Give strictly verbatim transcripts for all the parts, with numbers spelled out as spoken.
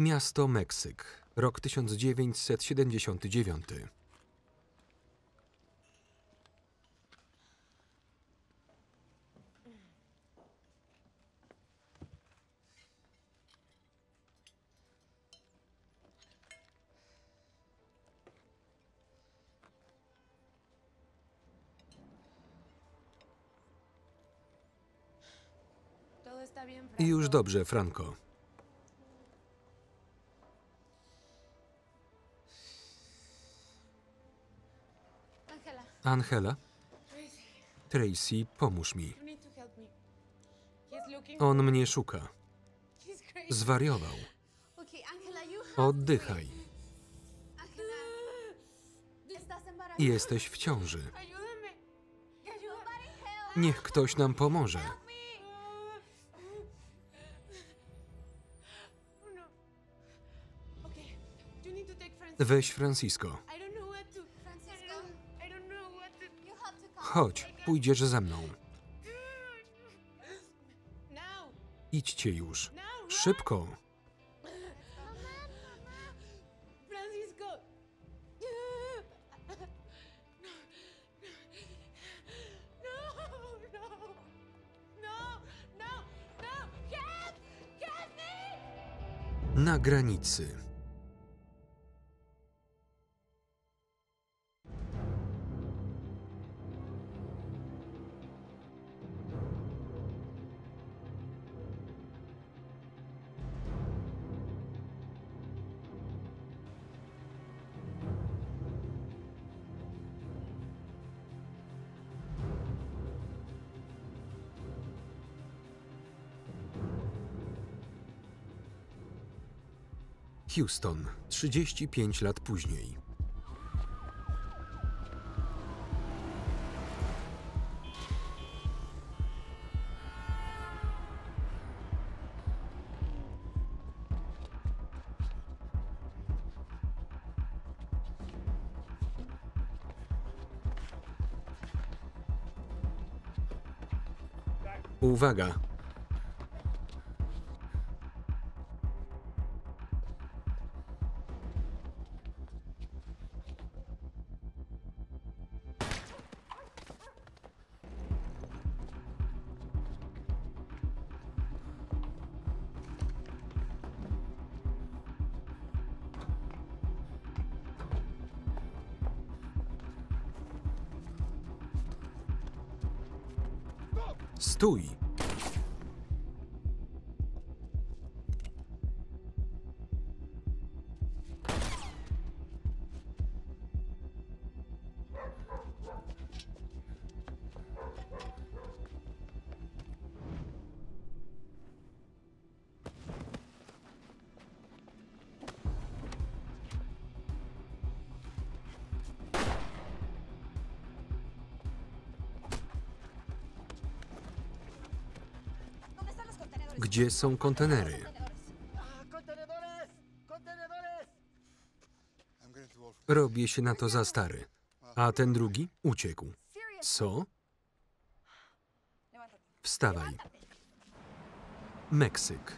Miasto Meksyk, rok tysiąc dziewięćset siedemdziesiąty dziewiąty. I już dobrze, Franco. Angela? Tracy, pomóż mi. On mnie szuka. Zwariował. Oddychaj. Jesteś w ciąży. Niech ktoś nam pomoże. Weź Francisco. Chodź, pójdziesz ze mną. Idźcie już. Szybko. Na granicy. Houston, trzydzieści pięć lat później. Uwaga! Stój! Gdzie są kontenery? Robię się na to za stary. A ten drugi uciekł. Co? Wstawaj. Meksyk.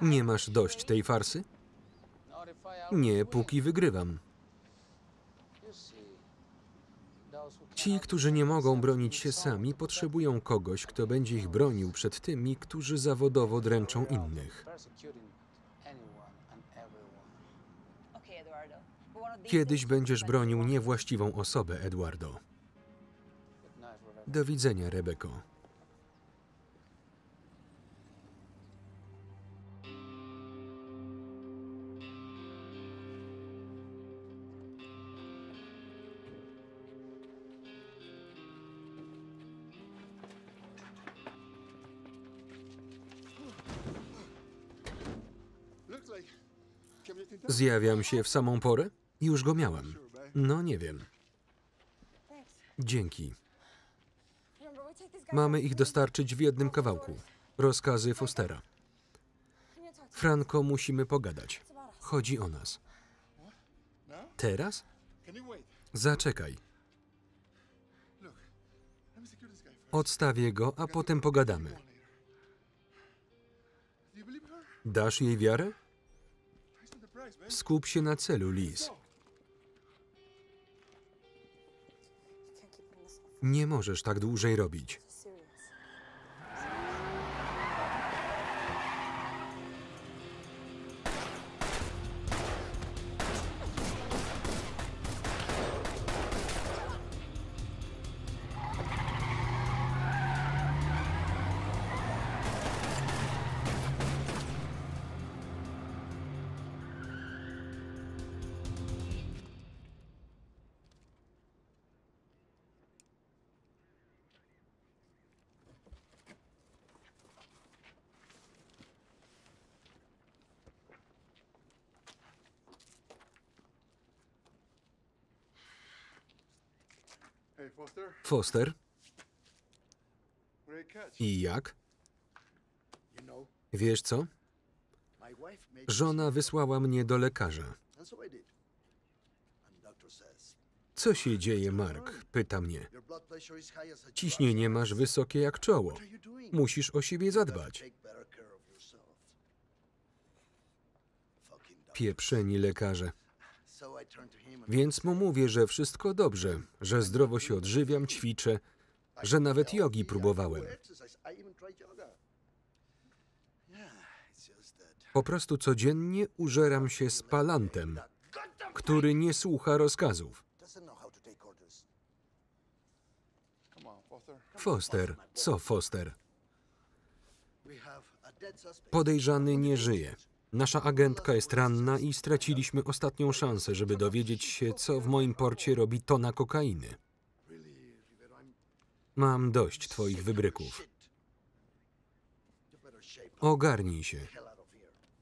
Nie masz dość tej farsy? Nie, póki wygrywam. Ci, którzy nie mogą bronić się sami, potrzebują kogoś, kto będzie ich bronił przed tymi, którzy zawodowo dręczą innych. Kiedyś będziesz bronił niewłaściwą osobę, Eduardo. Do widzenia, Rebeko. Zjawiam się w samą porę? Już go miałem. No nie wiem. Dzięki. Mamy ich dostarczyć w jednym kawałku. Rozkazy Fostera. Franco, musimy pogadać. Chodzi o nas. Teraz? Zaczekaj. Odstawię go, a potem pogadamy. Dasz jej wiarę? Skup się na celu, Liz. Nie możesz tak dłużej robić. Foster? I jak? Wiesz co? Żona wysłała mnie do lekarza. Co się dzieje, Mark? Pyta mnie. Ciśnienie masz wysokie jak czoło. Musisz o siebie zadbać. Pieprzeni lekarze. Więc mu mówię, że wszystko dobrze, że zdrowo się odżywiam, ćwiczę, że nawet jogi próbowałem. Po prostu codziennie użeram się spalantem, który nie słucha rozkazów. Foster, co Foster? Podejrzany nie żyje. Nasza agentka jest ranna i straciliśmy ostatnią szansę, żeby dowiedzieć się, co w moim porcie robi tona kokainy. Mam dość twoich wybryków. Ogarnij się.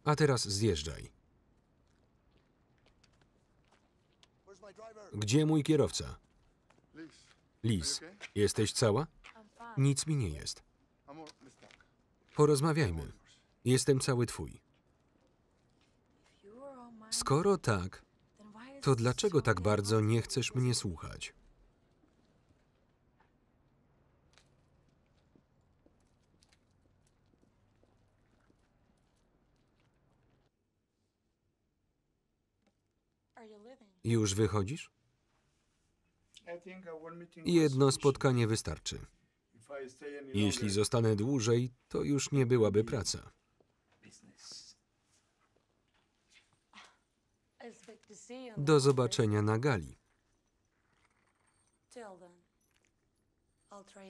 A teraz zjeżdżaj. Gdzie mój kierowca? Liz, jesteś cała? Nic mi nie jest. Porozmawiajmy. Jestem cały twój. Skoro tak, to dlaczego tak bardzo nie chcesz mnie słuchać? Już wychodzisz? Jedno spotkanie wystarczy. Jeśli zostanę dłużej, to już nie byłaby praca. Do zobaczenia na gali.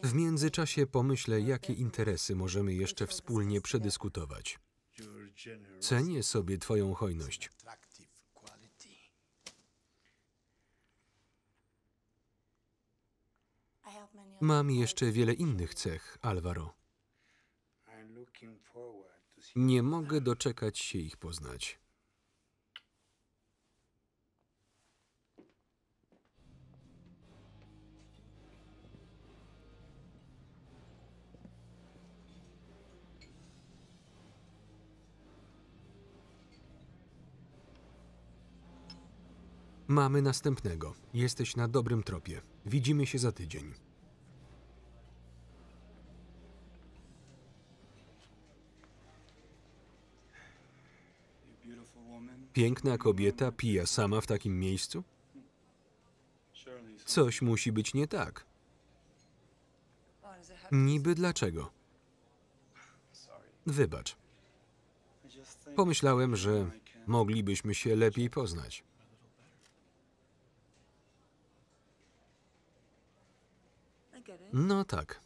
W międzyczasie pomyślę, jakie interesy możemy jeszcze wspólnie przedyskutować. Cenię sobie twoją hojność. Mam jeszcze wiele innych cech, Alvaro. Nie mogę doczekać się ich poznać. Mamy następnego. Jesteś na dobrym tropie. Widzimy się za tydzień. Piękna kobieta pija sama w takim miejscu? Coś musi być nie tak. Niby dlaczego? Wybacz. Pomyślałem, że moglibyśmy się lepiej poznać. No tak.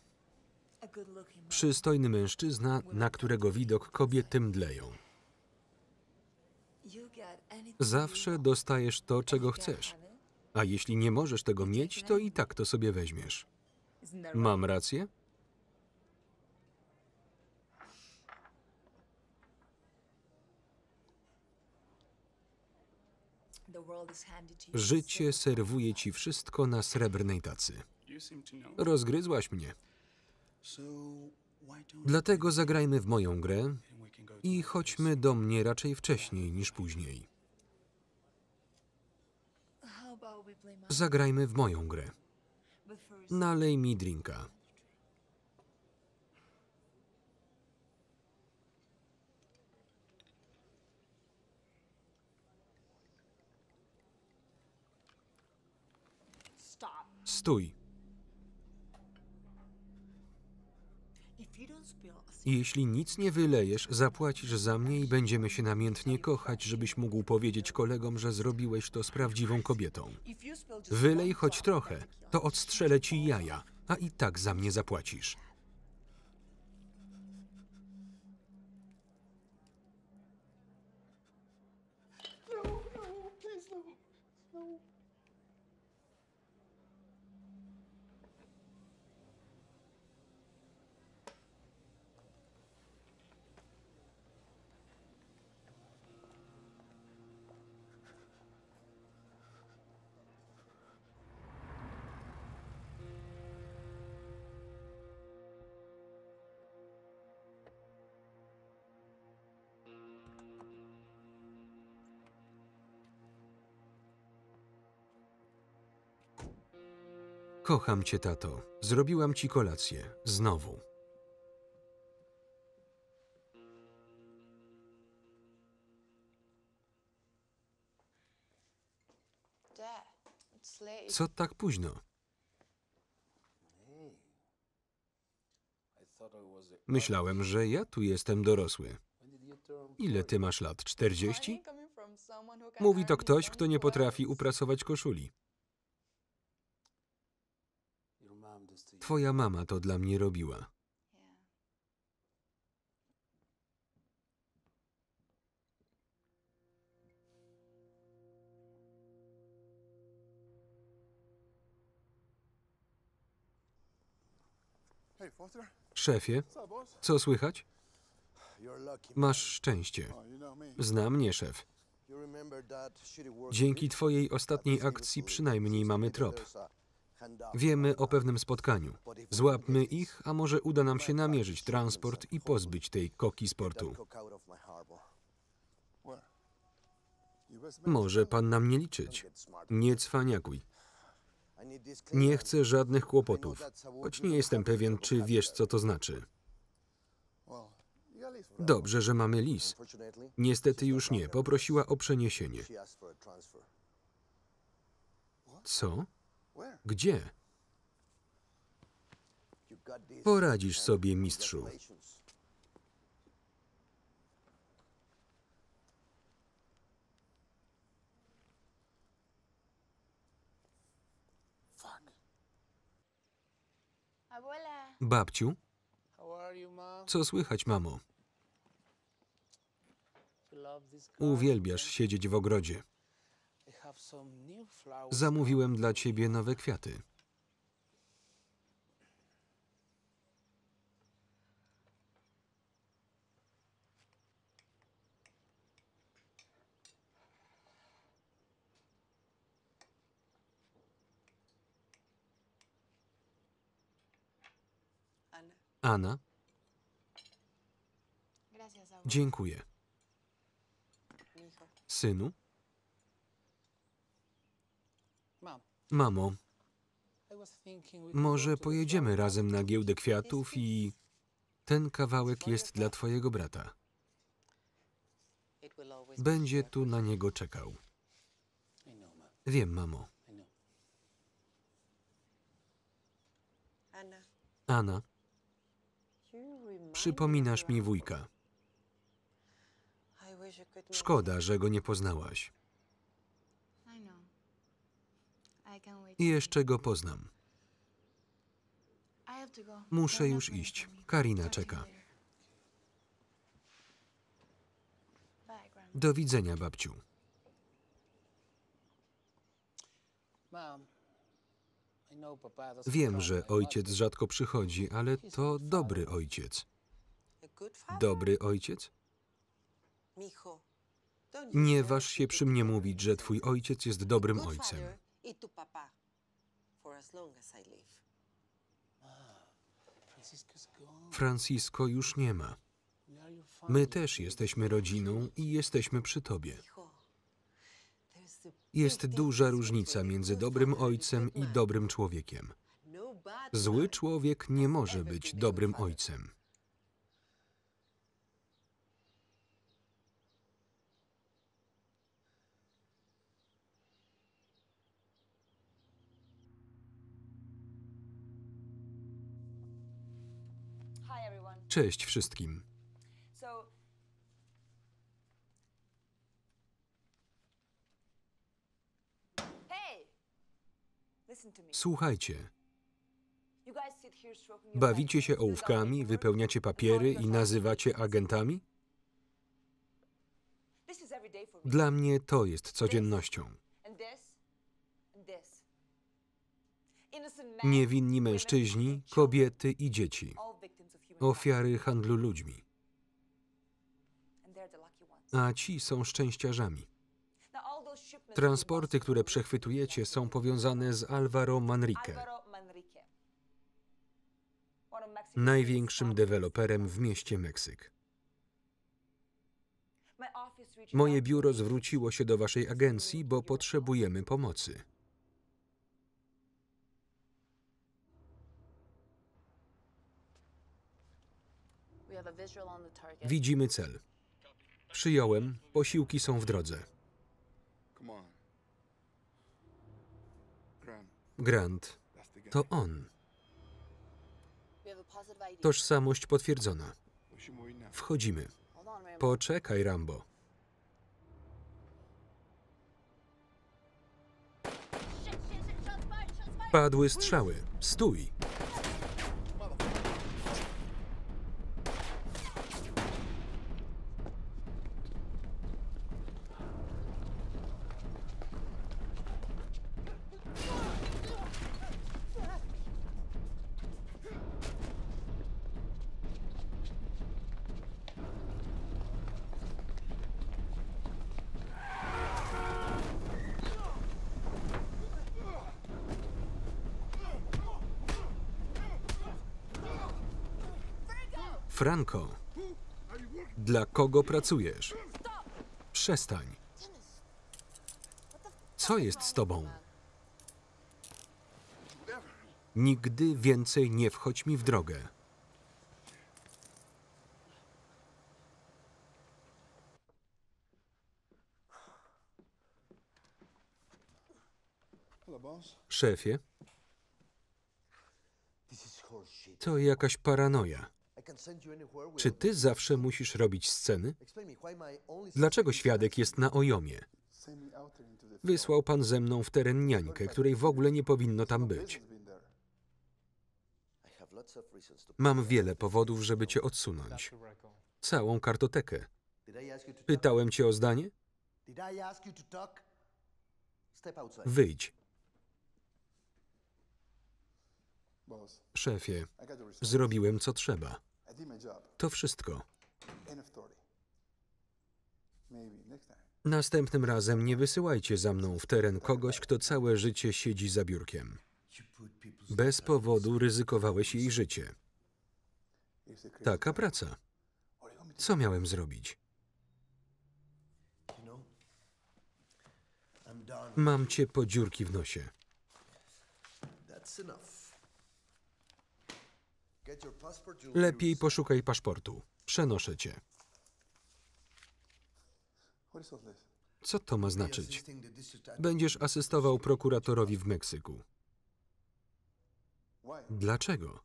Przystojny mężczyzna, na którego widok kobiety mdleją. Zawsze dostajesz to, czego chcesz. A jeśli nie możesz tego mieć, to i tak to sobie weźmiesz. Mam rację? Życie serwuje ci wszystko na srebrnej tacy. Rozgryzłaś mnie. Dlatego zagrajmy w moją grę i chodźmy do mnie raczej wcześniej niż później. Zagrajmy w moją grę. Nalej mi drinka. Stój. Jeśli nic nie wylejesz, zapłacisz za mnie i będziemy się namiętnie kochać, żebyś mógł powiedzieć kolegom, że zrobiłeś to z prawdziwą kobietą. Wylej choć trochę, to odstrzelę ci jaja, a i tak za mnie zapłacisz. Kocham cię, tato. Zrobiłam ci kolację. Znowu. Co tak późno? Myślałem, że ja tu jestem dorosły. Ile ty masz lat? czterdzieści? Mówi to ktoś, kto nie potrafi uprasować koszuli. Twoja mama to dla mnie robiła. Szefie, co słychać? Masz szczęście. Zna mnie szef. Dzięki twojej ostatniej akcji przynajmniej mamy trop. Wiemy o pewnym spotkaniu. Złapmy ich, a może uda nam się namierzyć transport i pozbyć tej koki sportu. Może pan na mnie liczyć. Nie cwaniakuj. Nie chcę żadnych kłopotów, choć nie jestem pewien, czy wiesz, co to znaczy. Dobrze, że mamy Liz. Niestety już nie. Poprosiła o przeniesienie. Co? Gdzie? Poradzisz sobie, mistrzu. Babciu? Co słychać, mamo? Uwielbiasz siedzieć w ogrodzie. Zamówiłem dla ciebie nowe kwiaty. Anna? Dziękuję. Synu? Mamo, może pojedziemy razem na giełdę kwiatów i ten kawałek jest dla twojego brata. Będzie tu na niego czekał. Wiem, mamo. Anna, przypominasz mi wujka. Szkoda, że go nie poznałaś. I jeszcze go poznam. Muszę już iść. Karina czeka. Do widzenia, babciu. Wiem, że ojciec rzadko przychodzi, ale to dobry ojciec. Dobry ojciec? Nie waż się przy mnie mówić, że twój ojciec jest dobrym ojcem. I tu papa, for as long as I live. Francisco już nie ma. My też jesteśmy rodziną i jesteśmy przy tobie. Jest duża różnica między dobrym ojcem i dobrym człowiekiem. Zły człowiek nie może być dobrym ojcem. Cześć wszystkim. Słuchajcie. Bawicie się ołówkami, wypełniacie papiery i nazywacie agentami? Dla mnie to jest codziennością. Niewinni mężczyźni, kobiety i dzieci. Ofiary handlu ludźmi. A ci są szczęściarzami. Transporty, które przechwytujecie, są powiązane z Alvaro Manrique, największym deweloperem w mieście Meksyk. Moje biuro zwróciło się do waszej agencji, bo potrzebujemy pomocy. Widzimy cel. Przyjąłem, posiłki są w drodze. Grant, to on. Tożsamość potwierdzona. Wchodzimy. Poczekaj, Rambo. Padły strzały. Stój! Franco, dla kogo pracujesz? Przestań. Co jest z tobą? Nigdy więcej nie wchodź mi w drogę. Szefie? To jakaś paranoja. Czy ty zawsze musisz robić sceny? Dlaczego świadek jest na O I O M ie? Wysłał pan ze mną w teren niańkę, której w ogóle nie powinno tam być. Mam wiele powodów, żeby cię odsunąć. Całą kartotekę. Pytałem cię o zdanie? Wyjdź. Szefie, zrobiłem co trzeba. To wszystko. Następnym razem nie wysyłajcie za mną w teren kogoś, kto całe życie siedzi za biurkiem. Bez powodu ryzykowałeś jej życie. Taka praca. Co miałem zrobić? Mam cię po dziurki w nosie. Lepiej poszukaj paszportu. Przenoszę cię. Co to ma znaczyć? Będziesz asystował prokuratorowi w Meksyku. Dlaczego?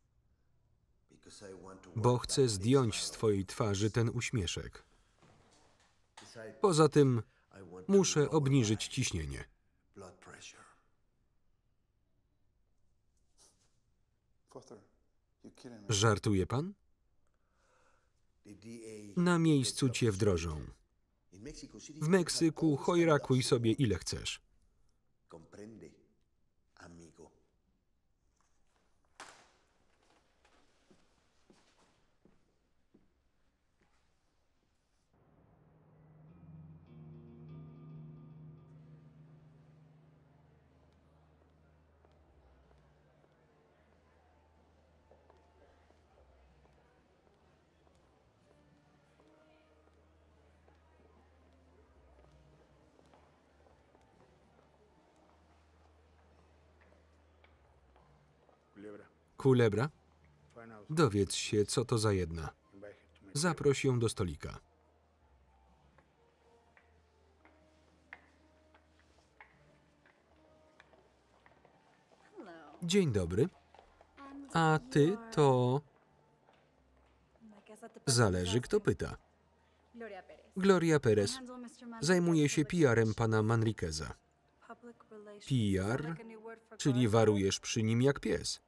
Bo chcę zdjąć z twojej twarzy ten uśmieszek. Poza tym muszę obniżyć ciśnienie. Żartuje pan? Na miejscu cię wdrożą. W Meksyku chojrakuj sobie ile chcesz. Culebra? Dowiedz się, co to za jedna. Zaproś ją do stolika. Dzień dobry. A ty to... Zależy, kto pyta. Gloria Perez. Zajmuje się P R-em pana Manriqueza. P R, czyli warujesz przy nim jak pies.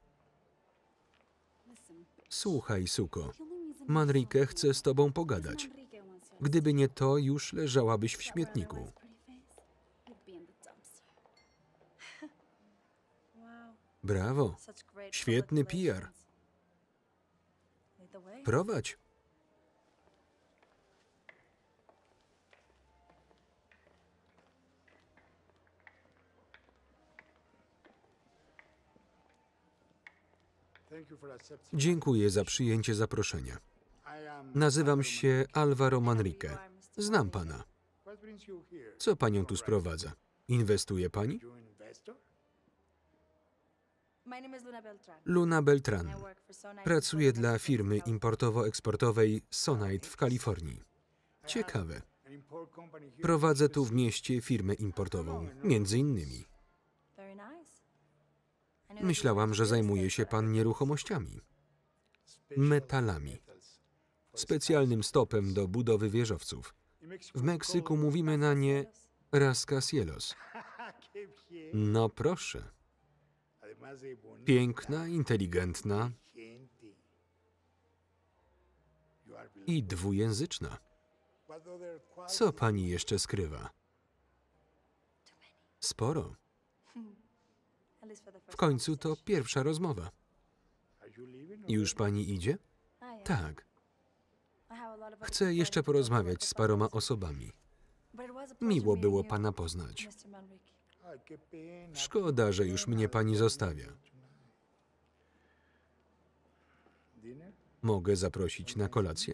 Słuchaj, suko. Manrique chce z tobą pogadać. Gdyby nie to, już leżałabyś w śmietniku. Brawo. Świetny P R. Prowadź. Dziękuję za przyjęcie zaproszenia. Nazywam się Alvaro Manrique. Znam pana. Co panią tu sprowadza? Inwestuje pani? Luna Beltran. Pracuję dla firmy importowo-eksportowej Sonite w Kalifornii. Ciekawe. Prowadzę tu w mieście firmę importową, między innymi. Myślałam, że zajmuje się pan nieruchomościami. Metalami. Specjalnym stopem do budowy wieżowców. W Meksyku mówimy na nie rascacielos. No proszę. Piękna, inteligentna i dwujęzyczna. Co pani jeszcze skrywa? Sporo. W końcu to pierwsza rozmowa. Już pani idzie? Tak. Chcę jeszcze porozmawiać z paroma osobami. Miło było pana poznać. Szkoda, że już mnie pani zostawia. Mogę zaprosić na kolację?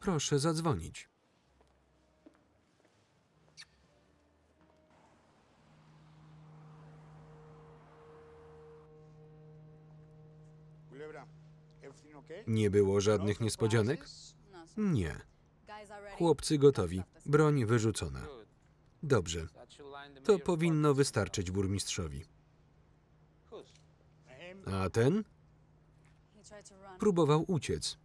Proszę zadzwonić. Nie było żadnych niespodzianek? Nie. Chłopcy gotowi. Broń wyrzucona. Dobrze. To powinno wystarczyć burmistrzowi. A ten? Próbował uciec.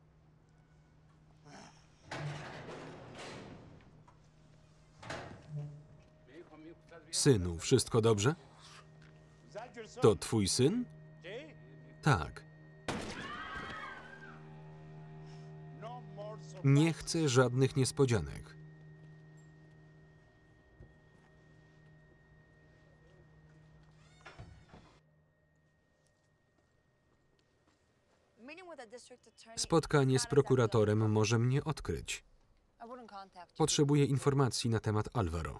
Synu, wszystko dobrze? To twój syn? Tak. Nie chcę żadnych niespodzianek. Spotkanie z prokuratorem może mnie odkryć. Potrzebuję informacji na temat Alvaro.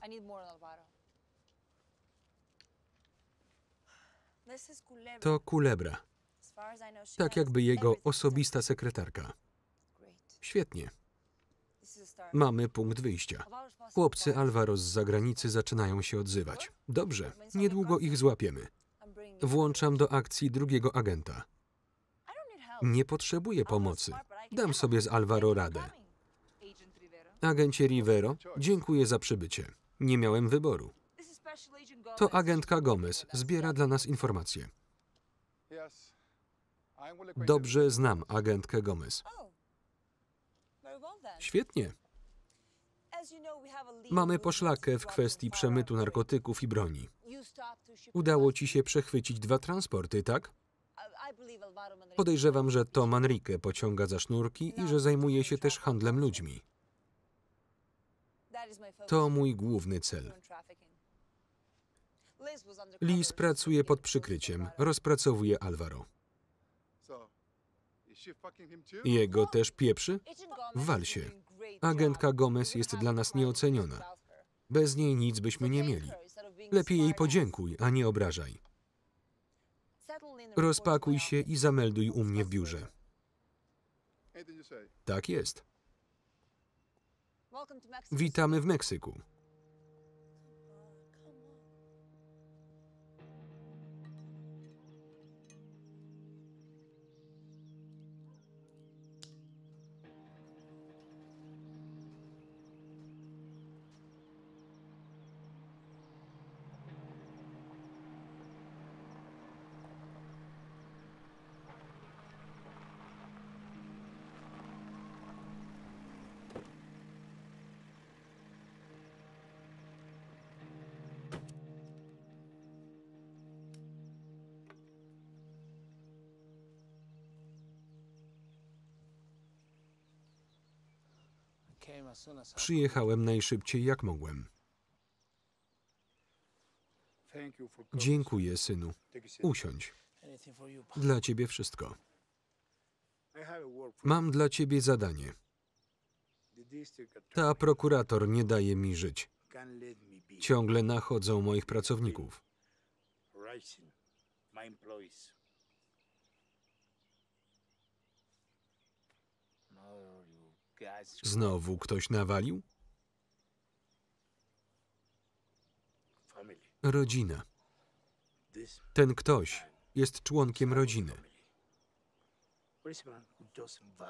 To Culebra. Tak jakby jego osobista sekretarka. Świetnie. Mamy punkt wyjścia. Chłopcy Alvaro z zagranicy zaczynają się odzywać. Dobrze, niedługo ich złapiemy. Włączam do akcji drugiego agenta. Nie potrzebuję pomocy. Dam sobie z Alvaro radę. Agencie Rivero, dziękuję za przybycie. Nie miałem wyboru. To agentka Gomez zbiera dla nas informacje. Dobrze znam agentkę Gomez. Świetnie. Mamy poszlakę w kwestii przemytu narkotyków i broni. Udało ci się przechwycić dwa transporty, tak? Podejrzewam, że to Manrique pociąga za sznurki i że zajmuje się też handlem ludźmi. To mój główny cel. Liz pracuje pod przykryciem, rozpracowuje Alvaro. Jego też pieprzy? Wal się. Agentka Gomez jest dla nas nieoceniona. Bez niej nic byśmy nie mieli. Lepiej jej podziękuj, a nie obrażaj. Rozpakuj się i zamelduj u mnie w biurze. Tak jest. Witamy w Meksyku. Przyjechałem najszybciej jak mogłem. Dziękuję, synu. Usiądź. Dla ciebie wszystko. Mam dla ciebie zadanie. Ta prokurator nie daje mi żyć. Ciągle nachodzą moich pracowników. Znowu ktoś nawalił? Rodzina. Ten ktoś jest członkiem rodziny.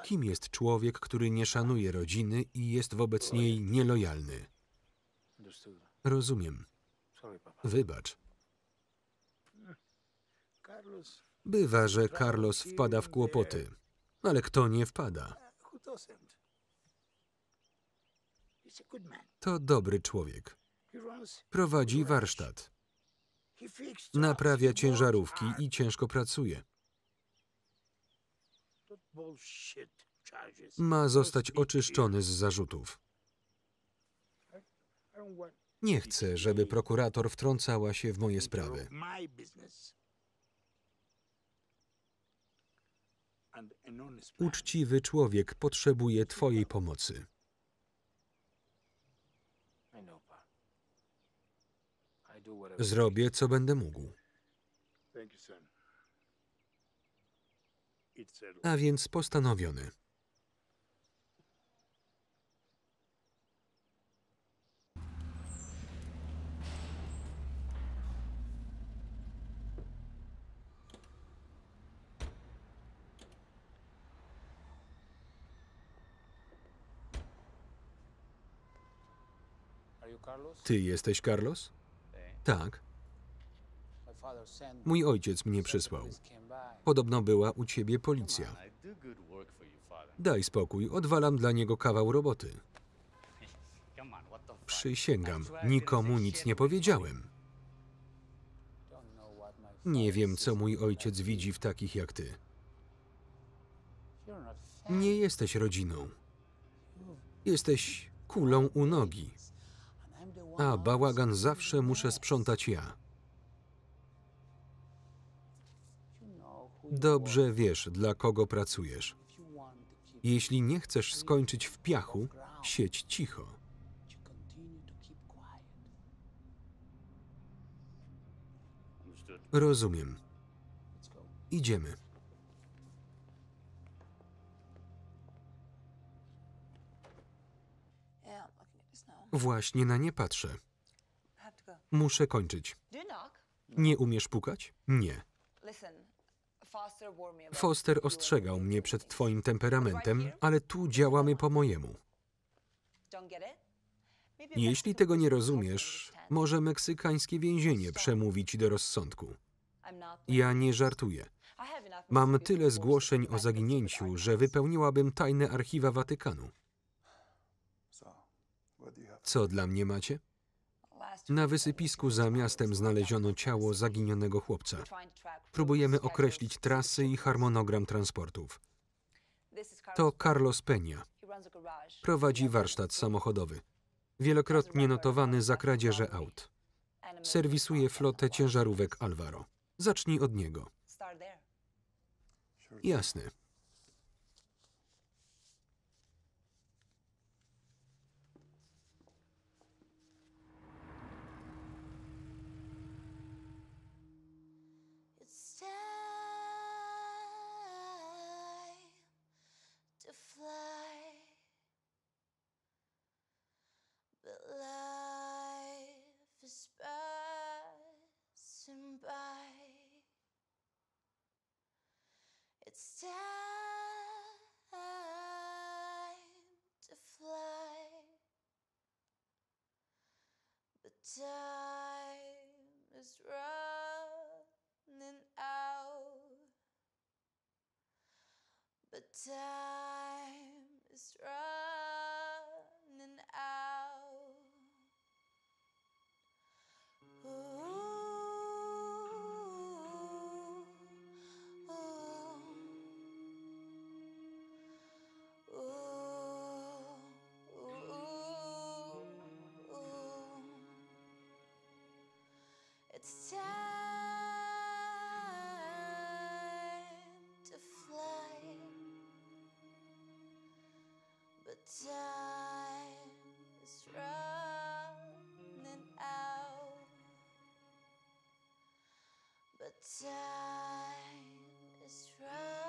Kim jest człowiek, który nie szanuje rodziny i jest wobec niej nielojalny? Rozumiem. Wybacz. Bywa, że Carlos wpada w kłopoty, ale kto nie wpada? To dobry człowiek. Prowadzi warsztat. Naprawia ciężarówki i ciężko pracuje. Ma zostać oczyszczony z zarzutów. Nie chcę, żeby prokurator wtrącała się w moje sprawy. Uczciwy człowiek potrzebuje twojej pomocy. Zrobię, co będę mógł. A więc postanowiony. Ty jesteś Carlos? Tak. Mój ojciec mnie przysłał. Podobno była u ciebie policja. Daj spokój, odwalam dla niego kawał roboty. Przysięgam, nikomu nic nie powiedziałem. Nie wiem, co mój ojciec widzi w takich jak ty. Nie jesteś rodziną. Jesteś kulą u nogi. A bałagan zawsze muszę sprzątać ja. Dobrze wiesz, dla kogo pracujesz. Jeśli nie chcesz skończyć w piachu, siedź cicho. Rozumiem. Idziemy. Właśnie na nie patrzę. Muszę kończyć. Nie umiesz pukać? Nie. Foster ostrzegał mnie przed twoim temperamentem, ale tu działamy po mojemu. Jeśli tego nie rozumiesz, może meksykańskie więzienie przemówi ci do rozsądku. Ja nie żartuję. Mam tyle zgłoszeń o zaginięciu, że wypełniłabym tajne archiwa Watykanu. Co dla mnie macie? Na wysypisku za miastem znaleziono ciało zaginionego chłopca. Próbujemy określić trasy i harmonogram transportów. To Carlos Peña. Prowadzi warsztat samochodowy. Wielokrotnie notowany za kradzieże aut. Serwisuje flotę ciężarówek Alvaro. Zacznij od niego. Jasne. time is running out. But time is running out. Ooh, ooh, ooh. It's time to fly, but time is running out, but time is running out.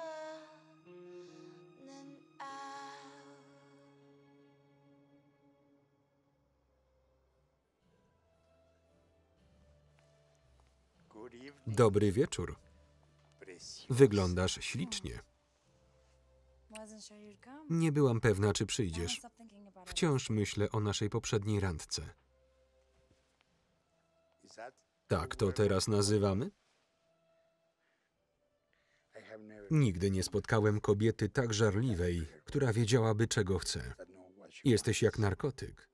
Dobry wieczór. Wyglądasz ślicznie. Nie byłam pewna, czy przyjdziesz. Wciąż myślę o naszej poprzedniej randce. Tak to teraz nazywamy? Nigdy nie spotkałem kobiety tak żarliwej, która wiedziałaby, czego chce. Jesteś jak narkotyk.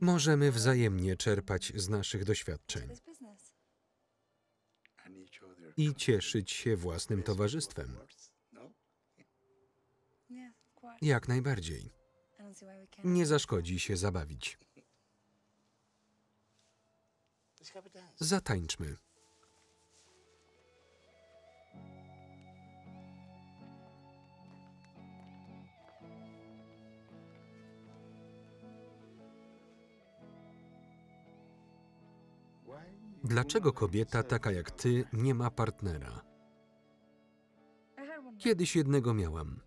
Możemy wzajemnie czerpać z naszych doświadczeń i cieszyć się własnym towarzystwem. Jak najbardziej. Nie zaszkodzi się zabawić. Zatańczmy. Dlaczego kobieta taka jak ty nie ma partnera? Kiedyś jednego miałam.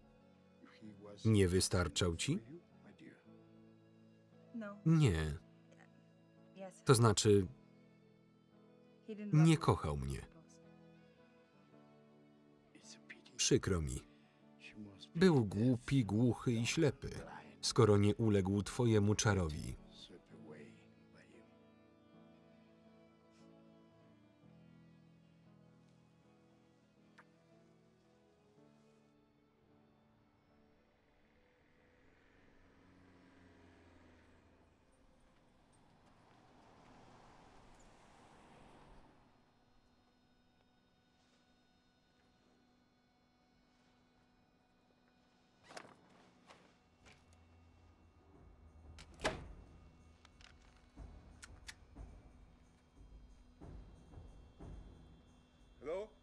Nie wystarczał ci? Nie. To znaczy, nie kochał mnie. Przykro mi. Był głupi, głuchy i ślepy, skoro nie uległ twojemu czarowi.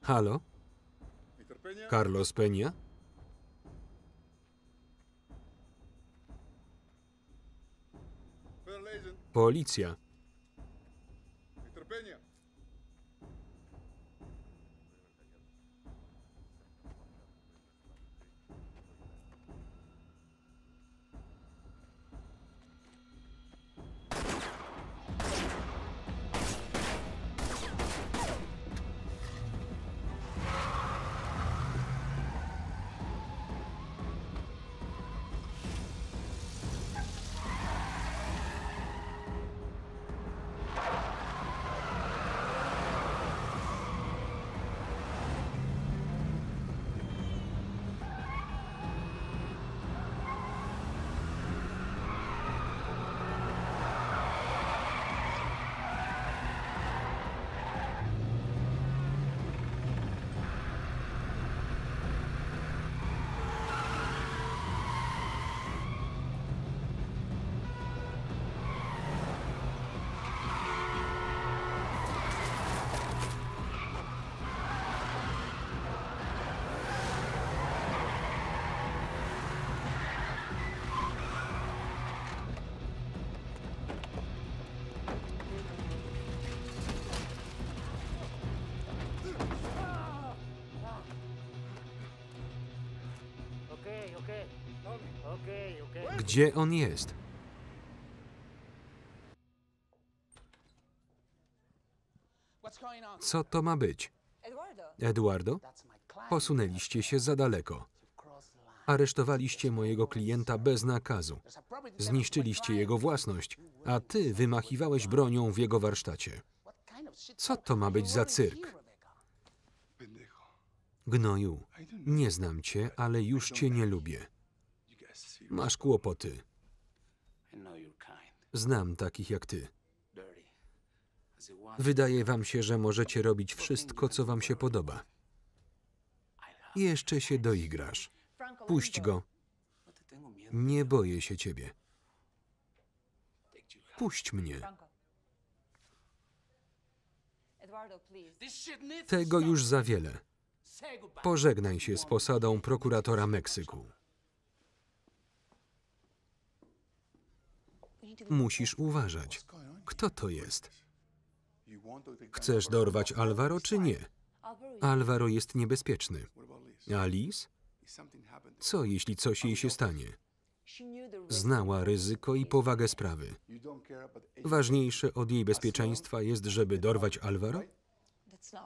Halo? Carlos Peña? Policja. Gdzie on jest? Co to ma być? Eduardo? Posunęliście się za daleko. Aresztowaliście mojego klienta bez nakazu. Zniszczyliście jego własność, a ty wymachiwałeś bronią w jego warsztacie. Co to ma być za cyrk? Gnoju, nie znam cię, ale już cię nie lubię. Masz kłopoty. Znam takich jak ty. Wydaje wam się, że możecie robić wszystko, co wam się podoba. Jeszcze się doigrasz. Puść go. Nie boję się ciebie. Puść mnie. Tego już za wiele. Pożegnaj się z posadą prokuratora Meksyku. Musisz uważać. Kto to jest? Chcesz dorwać Alvaro, czy nie? Alvaro jest niebezpieczny. A Liz? Co, jeśli coś jej się stanie? Znała ryzyko i powagę sprawy. Ważniejsze od jej bezpieczeństwa jest, żeby dorwać Alvaro?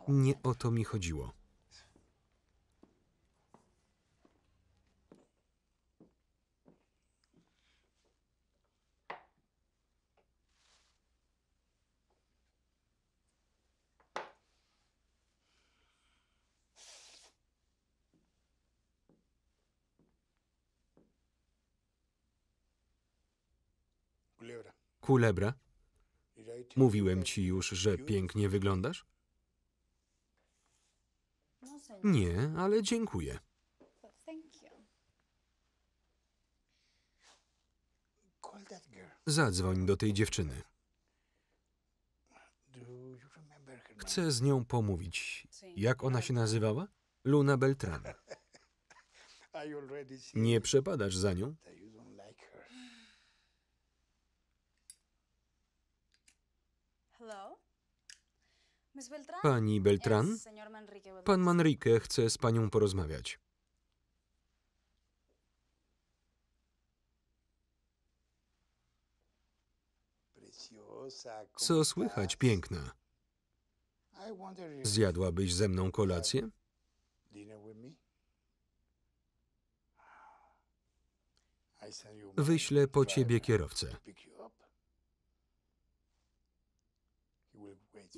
Nie o to mi chodziło. Culebra, mówiłem ci już, że pięknie wyglądasz? Nie, ale dziękuję. Zadzwoń do tej dziewczyny. Chcę z nią pomówić. Jak ona się nazywała? Luna Beltran. Nie przepadasz za nią? Pani Beltran? Pan Manrique chce z panią porozmawiać. Co słychać, piękna? Zjadłabyś ze mną kolację? Wyślę po ciebie kierowcę.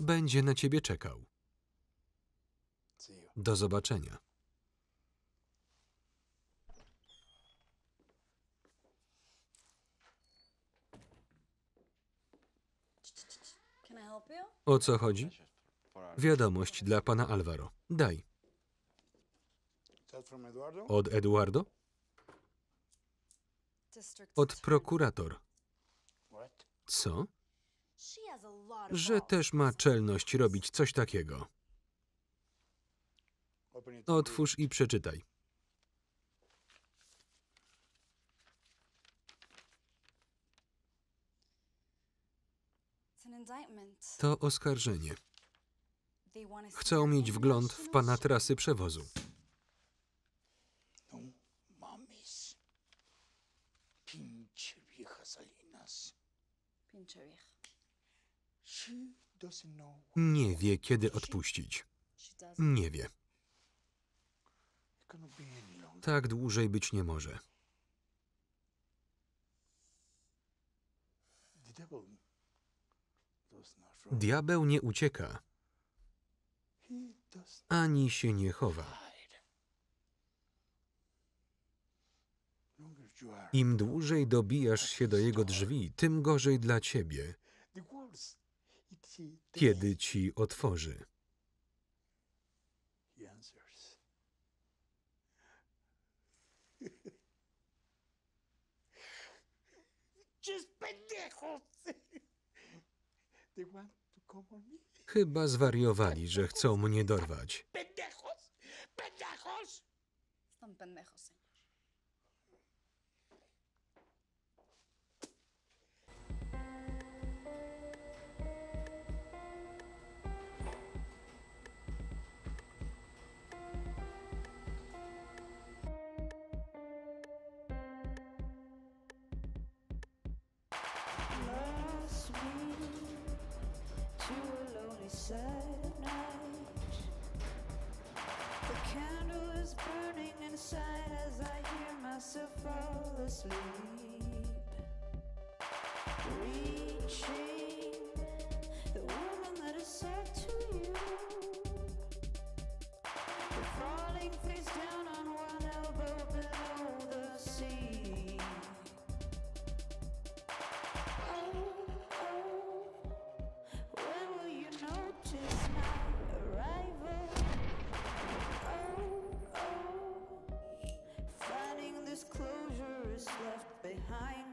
Będzie na ciebie czekał. Do zobaczenia. O co chodzi? Wiadomość dla pana Alvaro. Daj. Od Eduardo? Od prokurator. Co? Że też ma czelność robić coś takiego. Otwórz i przeczytaj. To oskarżenie. Chcą mieć wgląd w pana trasy przewozu. Nie wie, kiedy odpuścić. Nie wie. Tak dłużej być nie może. Diabeł nie ucieka, ani się nie chowa. Im dłużej dobijasz się do jego drzwi, tym gorzej dla ciebie, kiedy ci otworzy. Chyba zwariowali, że chcą mnie dorwać. candle is burning inside as I hear myself fall asleep. Reaching the woman that is said to you. Falling face down on one elbow below the sea. Oh, oh, when will you notice my arrival? Oh, oh, finding this closure is left behind.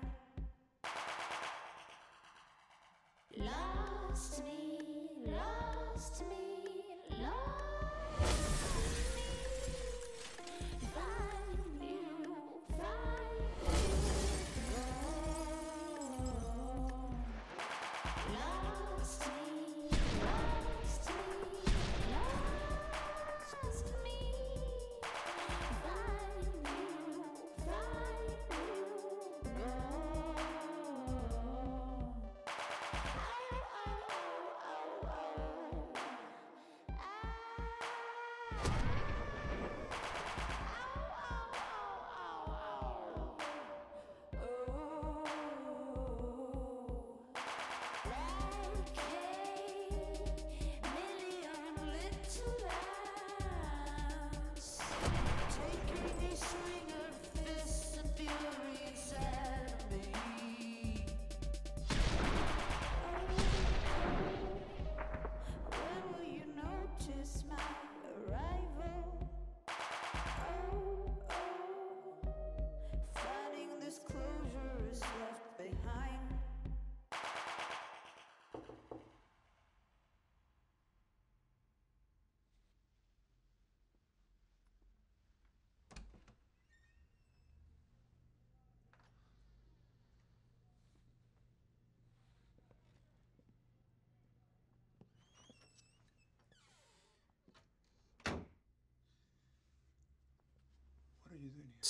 Lost me, lost me, lost me. Find you, find you. Lost me, lost me, lost me. Find you, find you.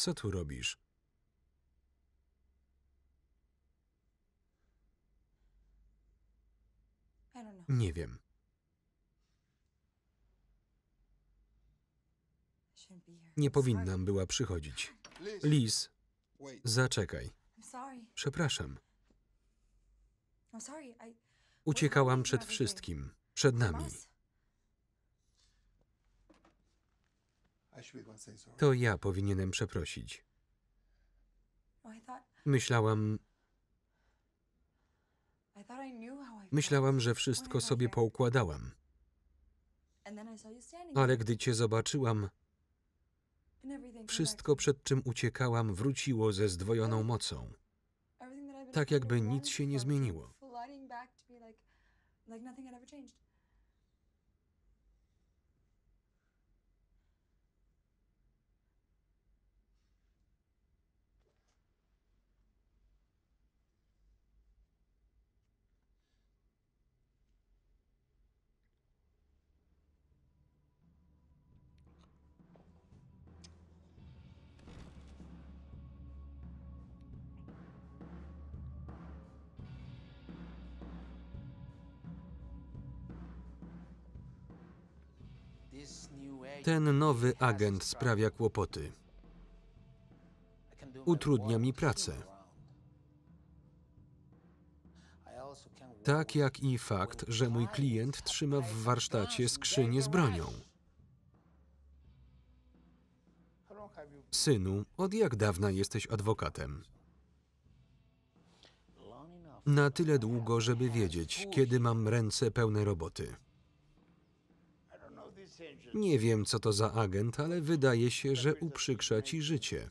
Co tu robisz? Nie wiem. Nie powinnam była przychodzić. Liz, zaczekaj. Przepraszam. Uciekałam przed wszystkim, przed nami. To ja powinienem przeprosić. Myślałam... Myślałam, że wszystko sobie poukładałam. Ale gdy cię zobaczyłam, wszystko, przed czym uciekałam, wróciło ze zdwojoną mocą. Tak jakby nic się nie zmieniło. Ten nowy agent sprawia kłopoty. Utrudnia mi pracę. Tak jak i fakt, że mój klient trzyma w warsztacie skrzynię z bronią. Synu, od jak dawna jesteś adwokatem? Na tyle długo, żeby wiedzieć, kiedy mam ręce pełne roboty. Nie wiem, co to za agent, ale wydaje się, że uprzykrza ci życie.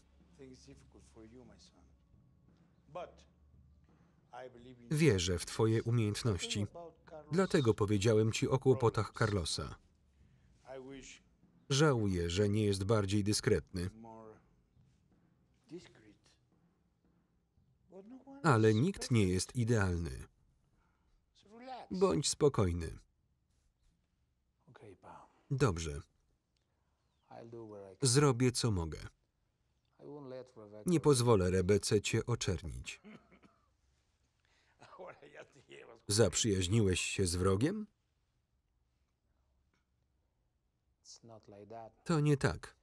Wierzę w twoje umiejętności. Dlatego powiedziałem ci o kłopotach Carlosa. Żałuję, że nie jest bardziej dyskretny. Ale nikt nie jest idealny. Bądź spokojny. Dobrze. Zrobię, co mogę. Nie pozwolę Rebece cię oczernić. Zaprzyjaźniłeś się z wrogiem? To nie tak.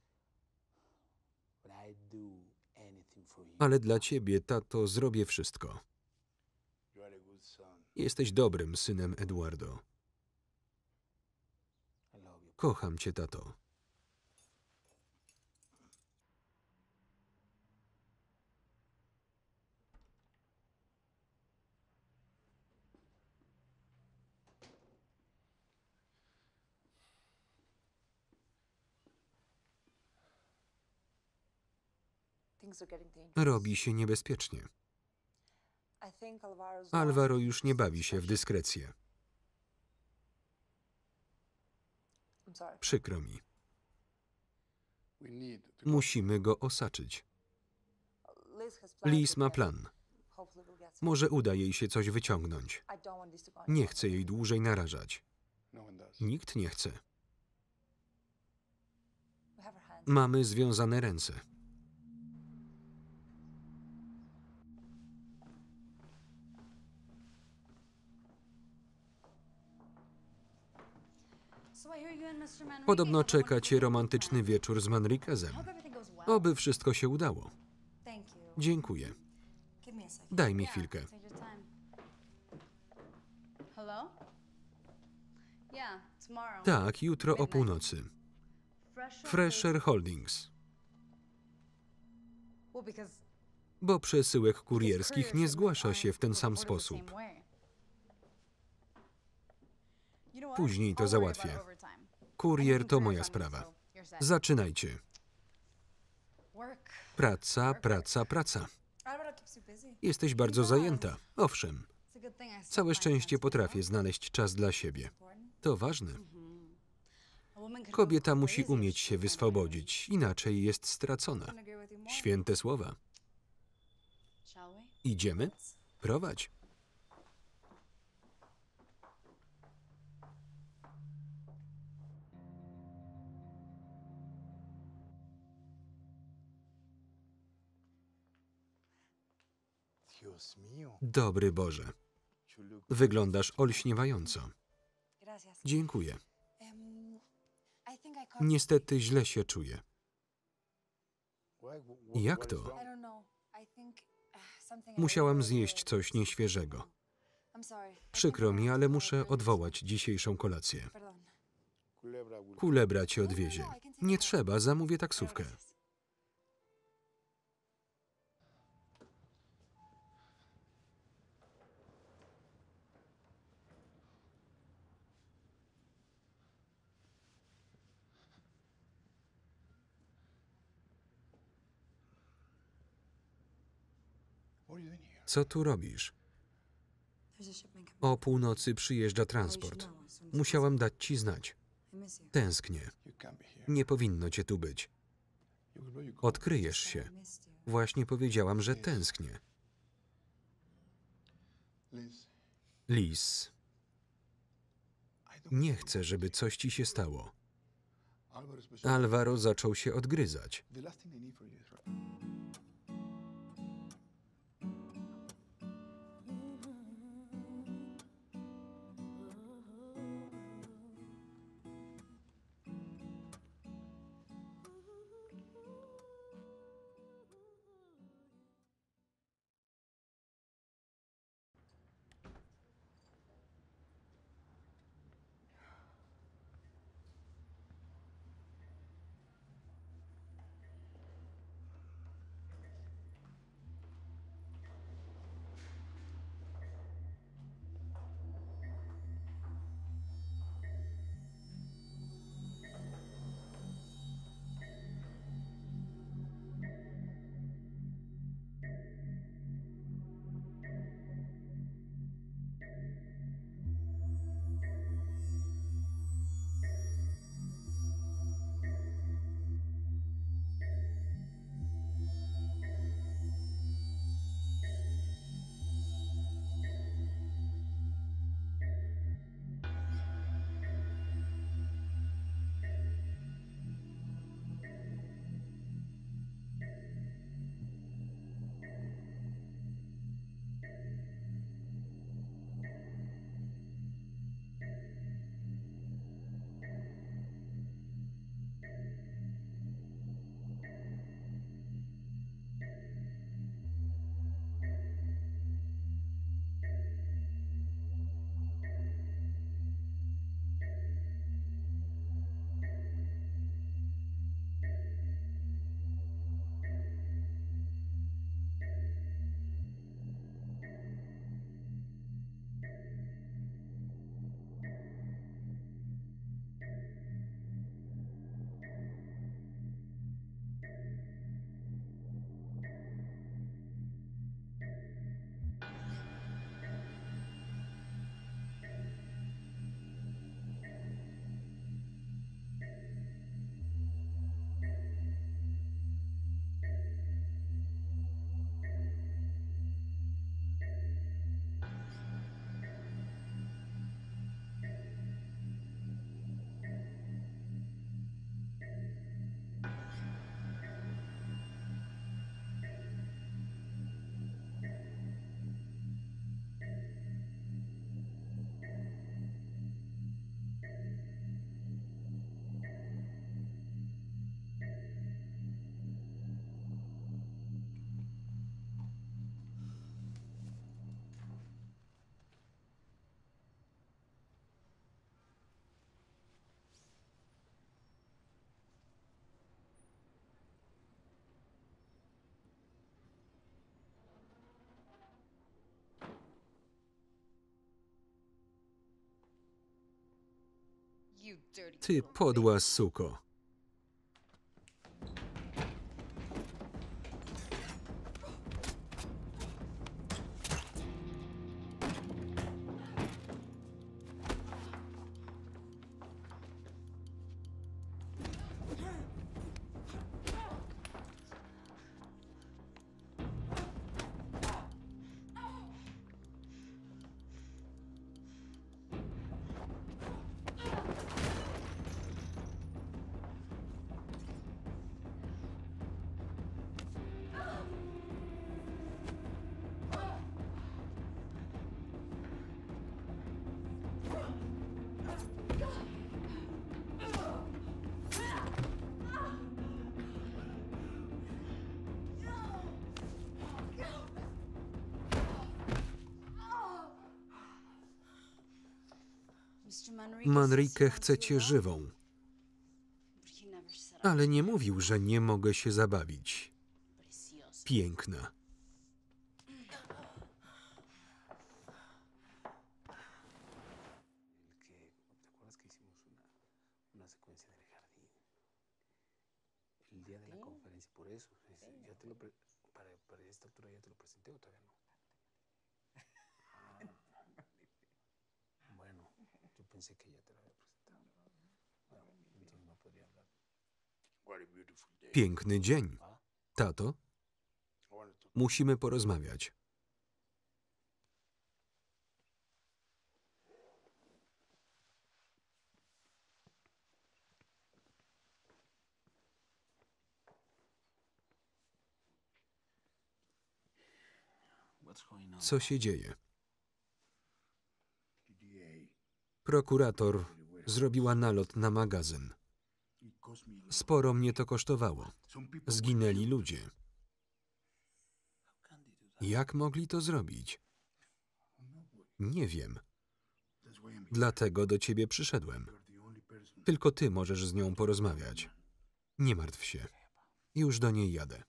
Ale dla ciebie, tato, zrobię wszystko. Jesteś dobrym synem, Eduardo. Kocham cię, tato. Robi się niebezpiecznie. Alvaro już nie bawi się w dyskrecję. Przykro mi. Musimy go osaczyć. Liz ma plan. Może uda jej się coś wyciągnąć. Nie chcę jej dłużej narażać. Nikt nie chce. Mamy związane ręce. Podobno czeka cię romantyczny wieczór z Manriquezem. Oby wszystko się udało. Dziękuję. Daj mi chwilkę. Tak, jutro o północy. Fresher Holdings. Bo przesyłek kurierskich nie zgłasza się w ten sam sposób. Później to załatwię. Kurier to moja sprawa. Zaczynajcie. Praca, praca, praca. Jesteś bardzo zajęta. Owszem. Całe szczęście potrafię znaleźć czas dla siebie. To ważne. Kobieta musi umieć się wyswobodzić, inaczej jest stracona. Święte słowa. Idziemy? Prowadź. Dobry Boże, wyglądasz olśniewająco. Dziękuję. Niestety źle się czuję. Jak to? Musiałam zjeść coś nieświeżego. Przykro mi, ale muszę odwołać dzisiejszą kolację. Culebra cię odwiezie. Nie trzeba, zamówię taksówkę. Co tu robisz? O północy przyjeżdża transport. Musiałam dać ci znać. Tęsknię. Nie powinno cię tu być. Odkryjesz się. Właśnie powiedziałam, że tęsknię. Liz. Nie chcę, żeby coś ci się stało. Alvaro zaczął się odgryzać. Ty podła suko. Manrique chce cię żywą, ale nie mówił, że nie mogę się zabawić. Piękna. Piękny dzień. Tato, musimy porozmawiać. Co się dzieje? Prokurator zrobiła nalot na magazyn. Sporo mnie to kosztowało. Zginęli ludzie. Jak mogli to zrobić? Nie wiem. Dlatego do ciebie przyszedłem. Tylko ty możesz z nią porozmawiać. Nie martw się. Już do niej jadę.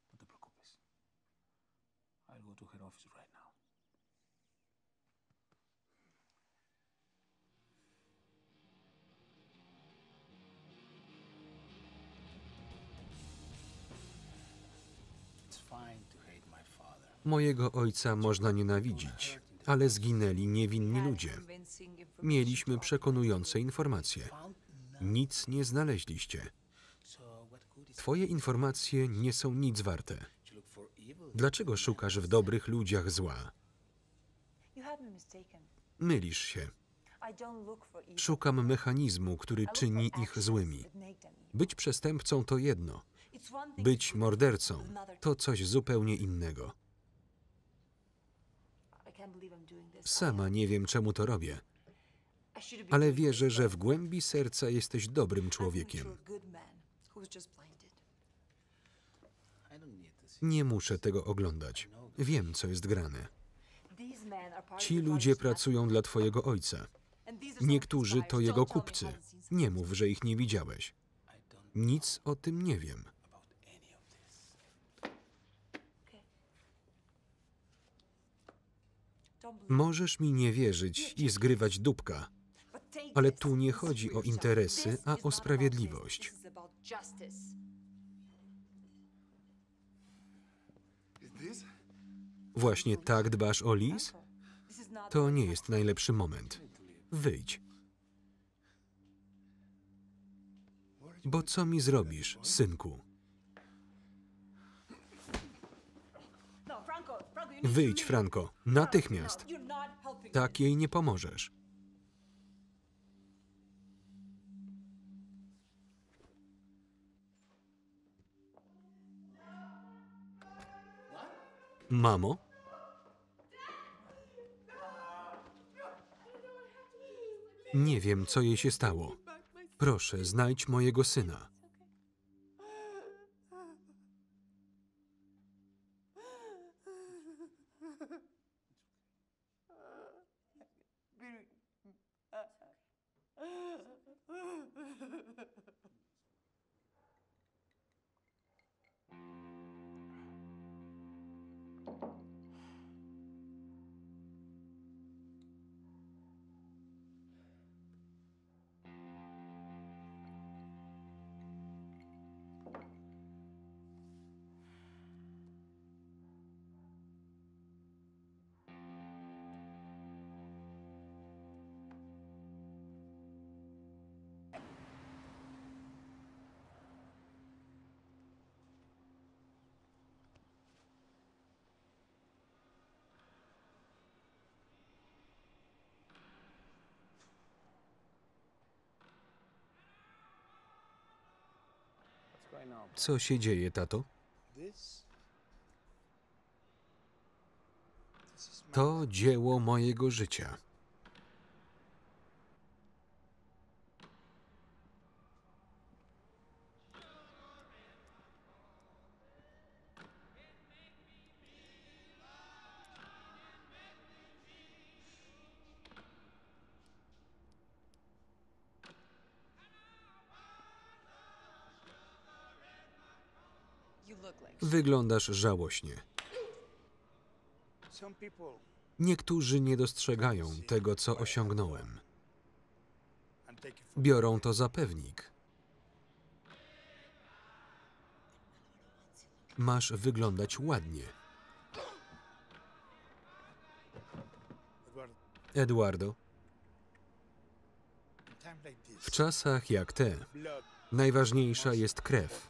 Mojego ojca można nienawidzić, ale zginęli niewinni ludzie. Mieliśmy przekonujące informacje. Nic nie znaleźliście. Twoje informacje nie są nic warte. Dlaczego szukasz w dobrych ludziach zła? Mylisz się. Szukam mechanizmu, który czyni ich złymi. Być przestępcą to jedno. Być mordercą to coś zupełnie innego. Sama nie wiem, czemu to robię, ale wierzę, że w głębi serca jesteś dobrym człowiekiem. Nie muszę tego oglądać. Wiem, co jest grane. Ci ludzie pracują dla twojego ojca. Niektórzy to jego kupcy. Nie mów, że ich nie widziałeś. Nic o tym nie wiem. Możesz mi nie wierzyć i zgrywać dupka, ale tu nie chodzi o interesy, a o sprawiedliwość. Właśnie tak dbasz o Liz? To nie jest najlepszy moment. Wyjdź. Bo co mi zrobisz, synku? Wyjdź, Franco, natychmiast. Tak jej nie pomożesz. Mamo? Nie wiem, co jej się stało. Proszę, znajdź mojego syna. Co się dzieje, tato? To dzieło mojego życia. Wyglądasz żałośnie. Niektórzy nie dostrzegają tego, co osiągnąłem. Biorą to za pewnik. Masz wyglądać ładnie. Eduardo, w czasach jak te, najważniejsza jest krew.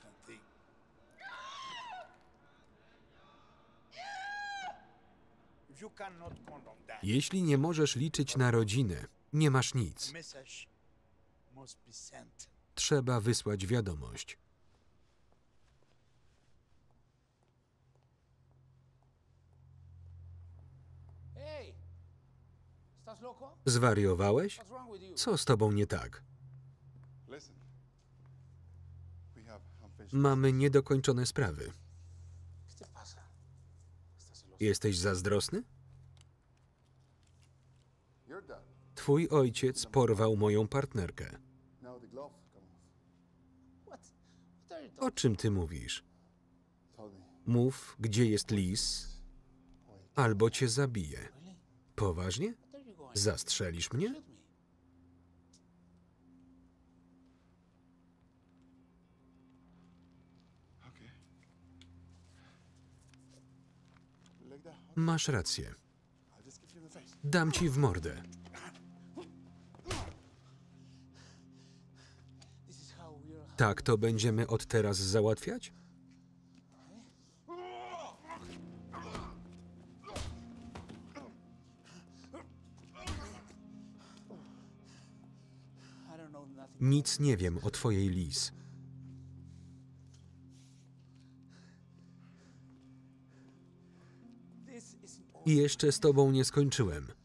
Jeśli nie możesz liczyć na rodzinę, nie masz nic. Trzeba wysłać wiadomość. Zwariowałeś? Co z tobą nie tak? Mamy niedokończone sprawy. Jesteś zazdrosny? Twój ojciec porwał moją partnerkę. O czym ty mówisz? Mów, gdzie jest Liz, albo cię zabiję. Poważnie? Zastrzelisz mnie? Masz rację. Dam ci w mordę. Tak to będziemy od teraz załatwiać? Nic nie wiem o twojej Liz. I jeszcze z tobą nie skończyłem.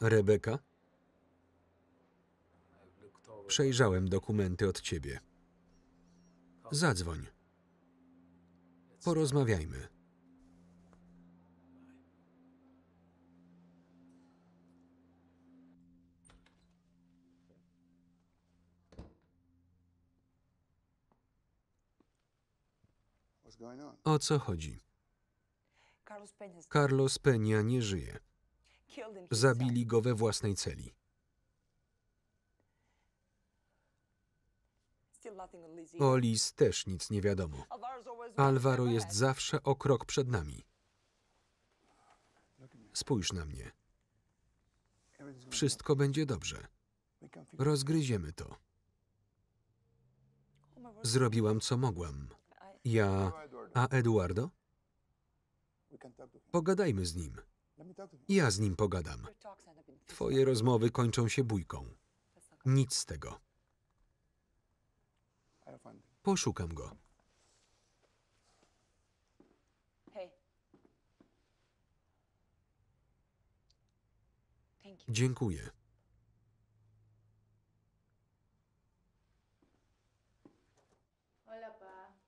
Rebeka? Przejrzałem dokumenty od ciebie. Zadzwoń. Porozmawiajmy. O co chodzi? Carlos Peña nie żyje. Zabili go we własnej celi. O Liz też nic nie wiadomo. Alvaro jest zawsze o krok przed nami. Spójrz na mnie. Wszystko będzie dobrze. Rozgryziemy to. Zrobiłam, co mogłam. Ja... A Eduardo? Pogadajmy z nim. Ja z nim pogadam. Twoje rozmowy kończą się bójką. Nic z tego. Poszukam go. Dziękuję.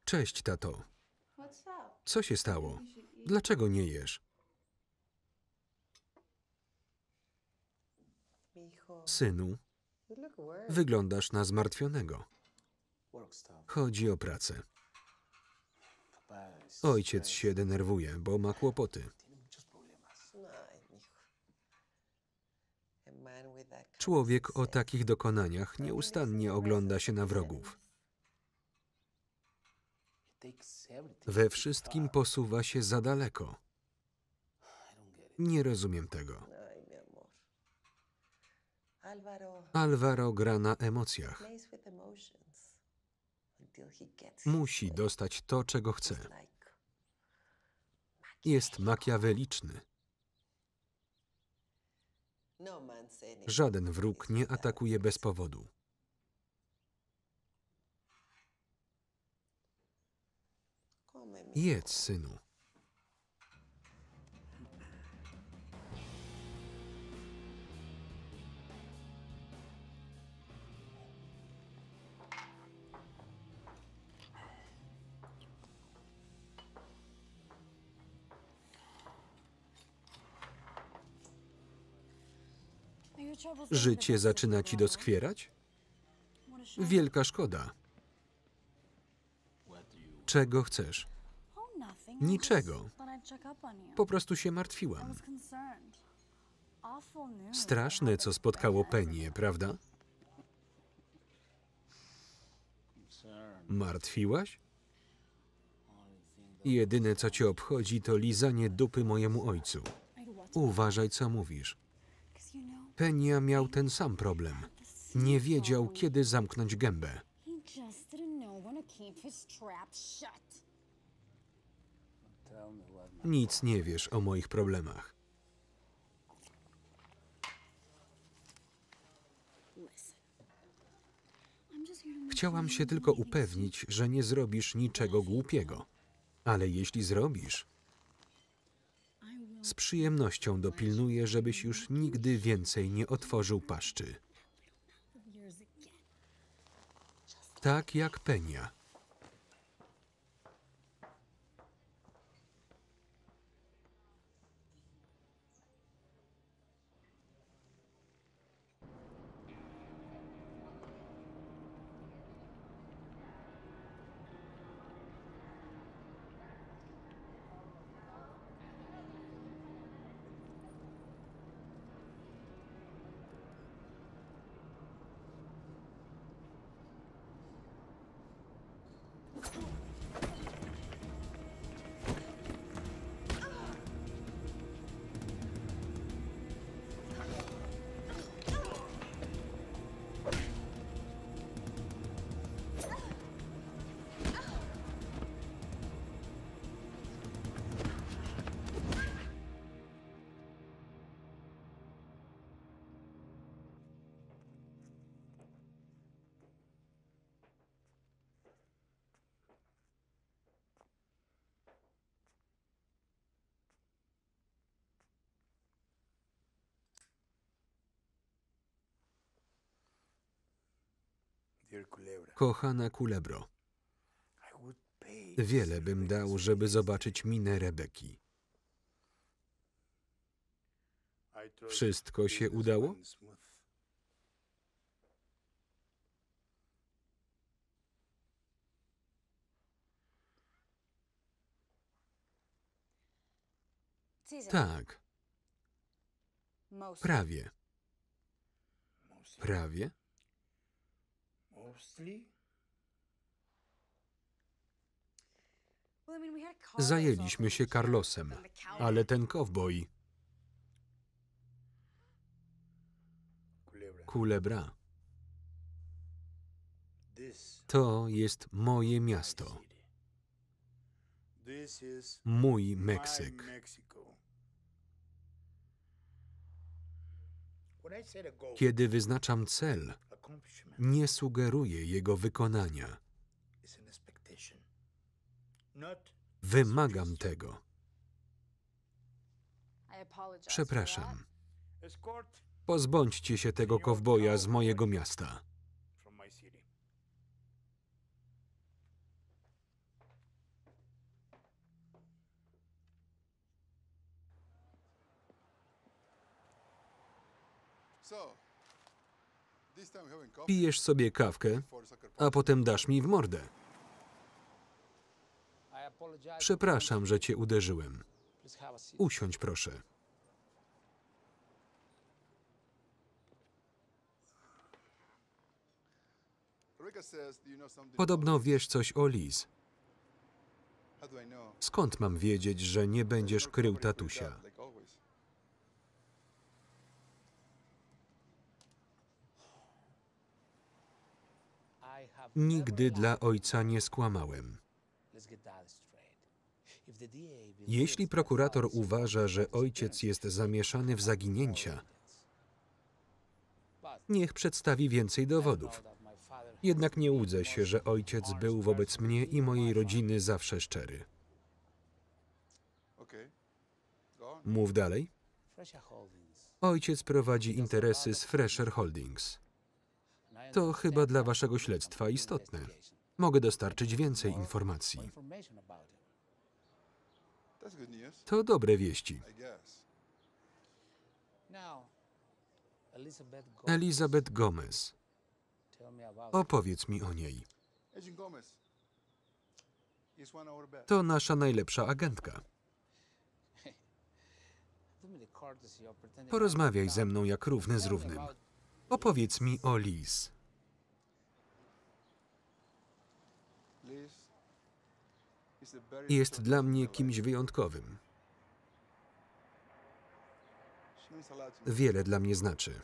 Cześć, tato. Co się stało? Dlaczego nie jesz? Synu, wyglądasz na zmartwionego. Chodzi o pracę. Ojciec się denerwuje, bo ma kłopoty. Człowiek o takich dokonaniach nieustannie ogląda się na wrogów. We wszystkim posuwa się za daleko. Nie rozumiem tego. Alvaro gra na emocjach. Musi dostać to, czego chce. Jest makiaweliczny. Żaden wróg nie atakuje bez powodu. Jedz, synu. Życie zaczyna ci doskwierać? Wielka szkoda. Czego chcesz? Niczego. Po prostu się martwiłam. Straszne, co spotkało Peñę, prawda? Martwiłaś? Jedyne, co cię obchodzi, to lizanie dupy mojemu ojcu. Uważaj, co mówisz. Peña miał ten sam problem. Nie wiedział, kiedy zamknąć gębę. Nic nie wiesz o moich problemach. Chciałam się tylko upewnić, że nie zrobisz niczego głupiego. Ale jeśli zrobisz, z przyjemnością dopilnuję, żebyś już nigdy więcej nie otworzył paszczy. Tak jak Peña. Kochana Culebro, wiele bym dał, żeby zobaczyć minę Rebeki. Wszystko się udało? Tak. Prawie. Prawie? Zajęliśmy się Carlosem, ale ten kowboj... Culebra. To jest moje miasto. Mój Meksyk. Kiedy wyznaczam cel, nie sugeruję jego wykonania. Wymagam tego. Przepraszam. Pozbądźcie się tego kowboja z mojego miasta. Pijesz sobie kawkę, a potem dasz mi w mordę. Przepraszam, że cię uderzyłem. Usiądź, proszę. Podobno wiesz coś o Liz. Skąd mam wiedzieć, że nie będziesz krył tatusia? Nigdy dla ojca nie skłamałem. Jeśli prokurator uważa, że ojciec jest zamieszany w zaginięcia, niech przedstawi więcej dowodów. Jednak nie łudzę się, że ojciec był wobec mnie i mojej rodziny zawsze szczery. Mów dalej. Ojciec prowadzi interesy z Fresher Holdings. To chyba dla waszego śledztwa istotne. Mogę dostarczyć więcej informacji. To dobre wieści. Elizabeth Gomez. Opowiedz mi o niej. To nasza najlepsza agentka. Porozmawiaj ze mną jak równy z równym. Opowiedz mi o Liz. Jest dla mnie kimś wyjątkowym. Wiele dla mnie znaczy.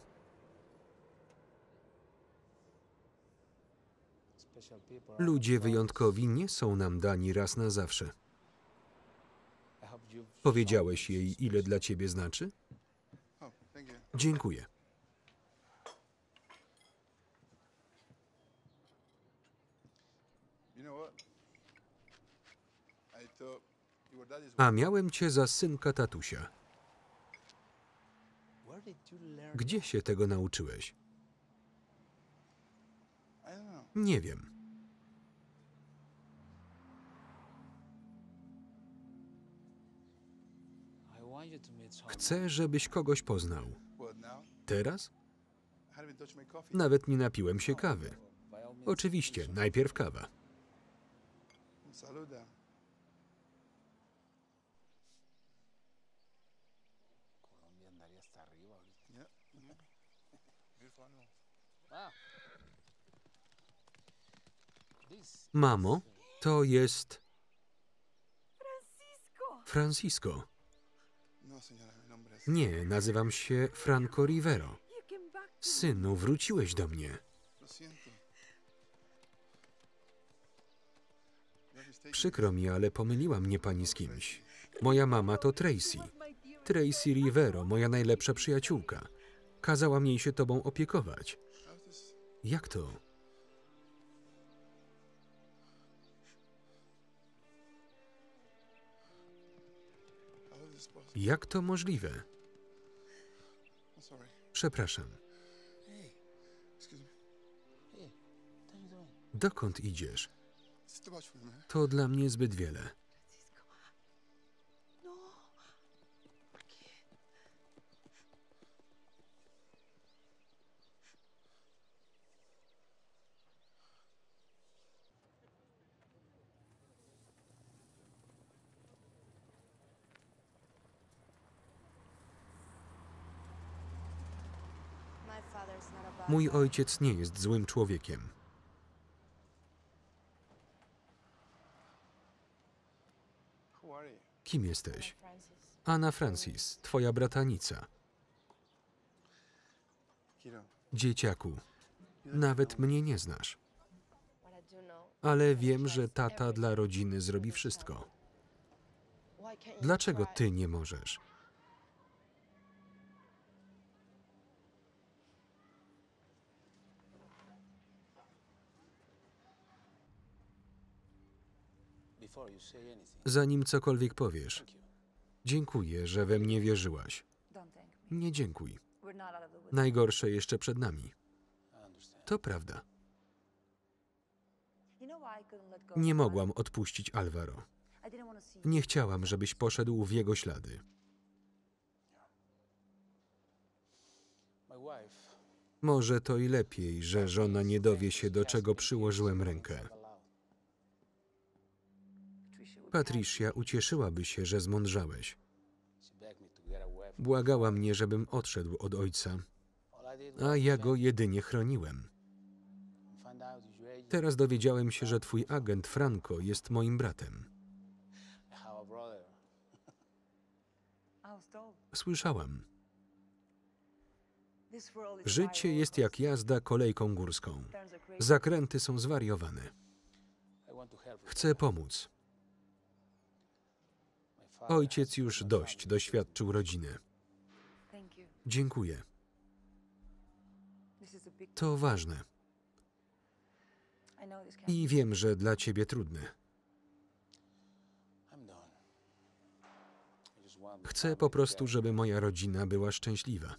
Ludzie wyjątkowi nie są nam dani raz na zawsze. Powiedziałeś jej, ile dla ciebie znaczy? Dziękuję. A miałem cię za synka tatusia. Gdzie się tego nauczyłeś? Nie wiem. Chcę, żebyś kogoś poznał. Teraz? Nawet nie napiłem się kawy. Oczywiście, najpierw kawa. Mamo, to jest... Francisco. Nie, nazywam się Franco Rivero. Synu, wróciłeś do mnie. Przykro mi, ale pomyliła mnie pani z kimś. Moja mama to Tracy. Tracy Rivero, moja najlepsza przyjaciółka. Kazałam jej się tobą opiekować. Jak to? Jak to możliwe? Przepraszam. Dokąd idziesz? To dla mnie zbyt wiele. Mój ojciec nie jest złym człowiekiem. Kim jesteś? Anna Francis, twoja bratanica. Dzieciaku, nawet mnie nie znasz. Ale wiem, że tata dla rodziny zrobi wszystko. Dlaczego ty nie możesz? Zanim cokolwiek powiesz, dziękuję, że we mnie wierzyłaś. Nie dziękuj. Najgorsze jeszcze przed nami. To prawda. Nie mogłam odpuścić Alvaro. Nie chciałam, żebyś poszedł w jego ślady. Może to i lepiej, że żona nie dowie się, do czego przyłożyłem rękę. Patricia ucieszyłaby się, że zmądrzałeś. Błagała mnie, żebym odszedł od ojca, a ja go jedynie chroniłem. Teraz dowiedziałem się, że twój agent Franco jest moim bratem. Słyszałam. Życie jest jak jazda kolejką górską. Zakręty są zwariowane. Chcę pomóc. Ojciec już dość doświadczył rodziny. Dziękuję. To ważne. I wiem, że dla ciebie trudne. Chcę po prostu, żeby moja rodzina była szczęśliwa.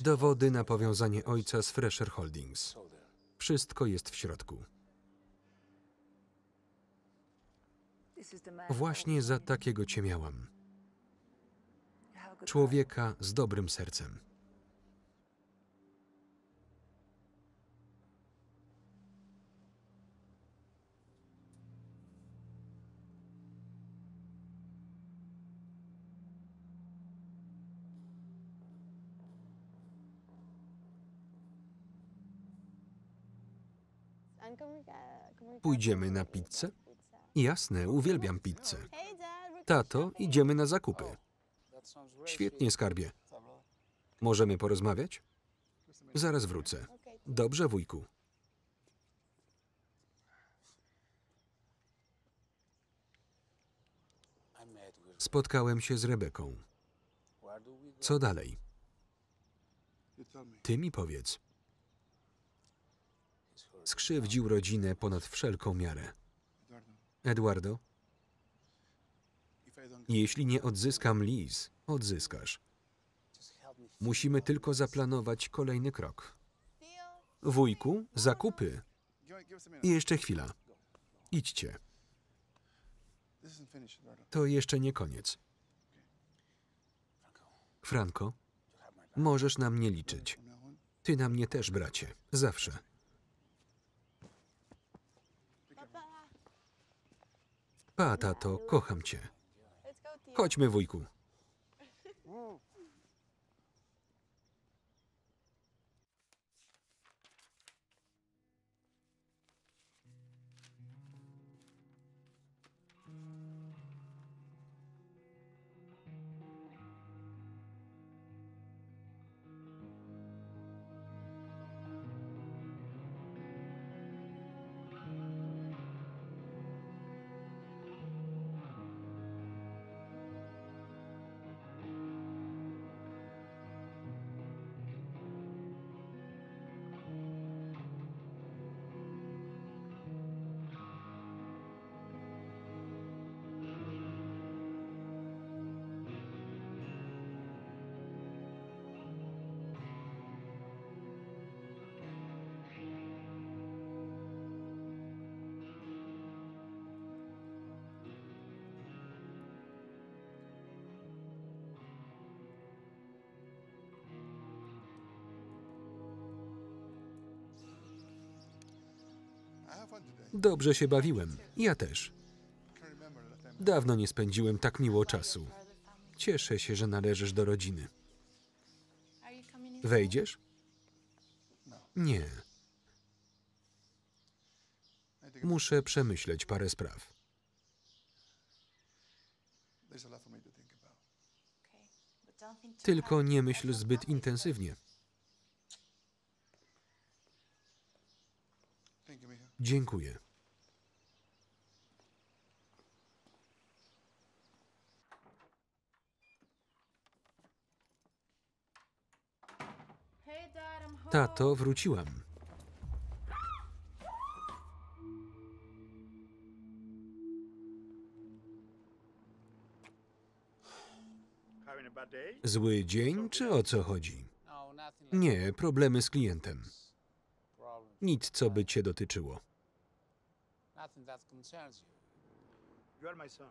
Dowody na powiązanie ojca z Fresher Holdings. Wszystko jest w środku. Właśnie za takiego cię miałam. Człowieka z dobrym sercem. Pójdziemy na pizzę? Jasne, uwielbiam pizzę. Tato, idziemy na zakupy. Świetnie, skarbie. Możemy porozmawiać? Zaraz wrócę. Dobrze, wujku. Spotkałem się z Rebeką. Co dalej? Ty mi powiedz. Skrzywdził rodzinę ponad wszelką miarę. Eduardo, jeśli nie odzyskam Liz, odzyskasz. Musimy tylko zaplanować kolejny krok. Wujku, zakupy. I jeszcze chwila. Idźcie. To jeszcze nie koniec. Franco, możesz na mnie liczyć. Ty na mnie też, bracie. Zawsze. Pa, tato, kocham cię. Chodźmy, wujku. Dobrze się bawiłem. Ja też. Dawno nie spędziłem tak miło czasu. Cieszę się, że należysz do rodziny. Wejdziesz? Nie. Muszę przemyśleć parę spraw. Tylko nie myśl zbyt intensywnie. Dziękuję. Tato, wróciłam. Zły dzień, czy o co chodzi? Nie, problemy z klientem. Nic, co by cię dotyczyło.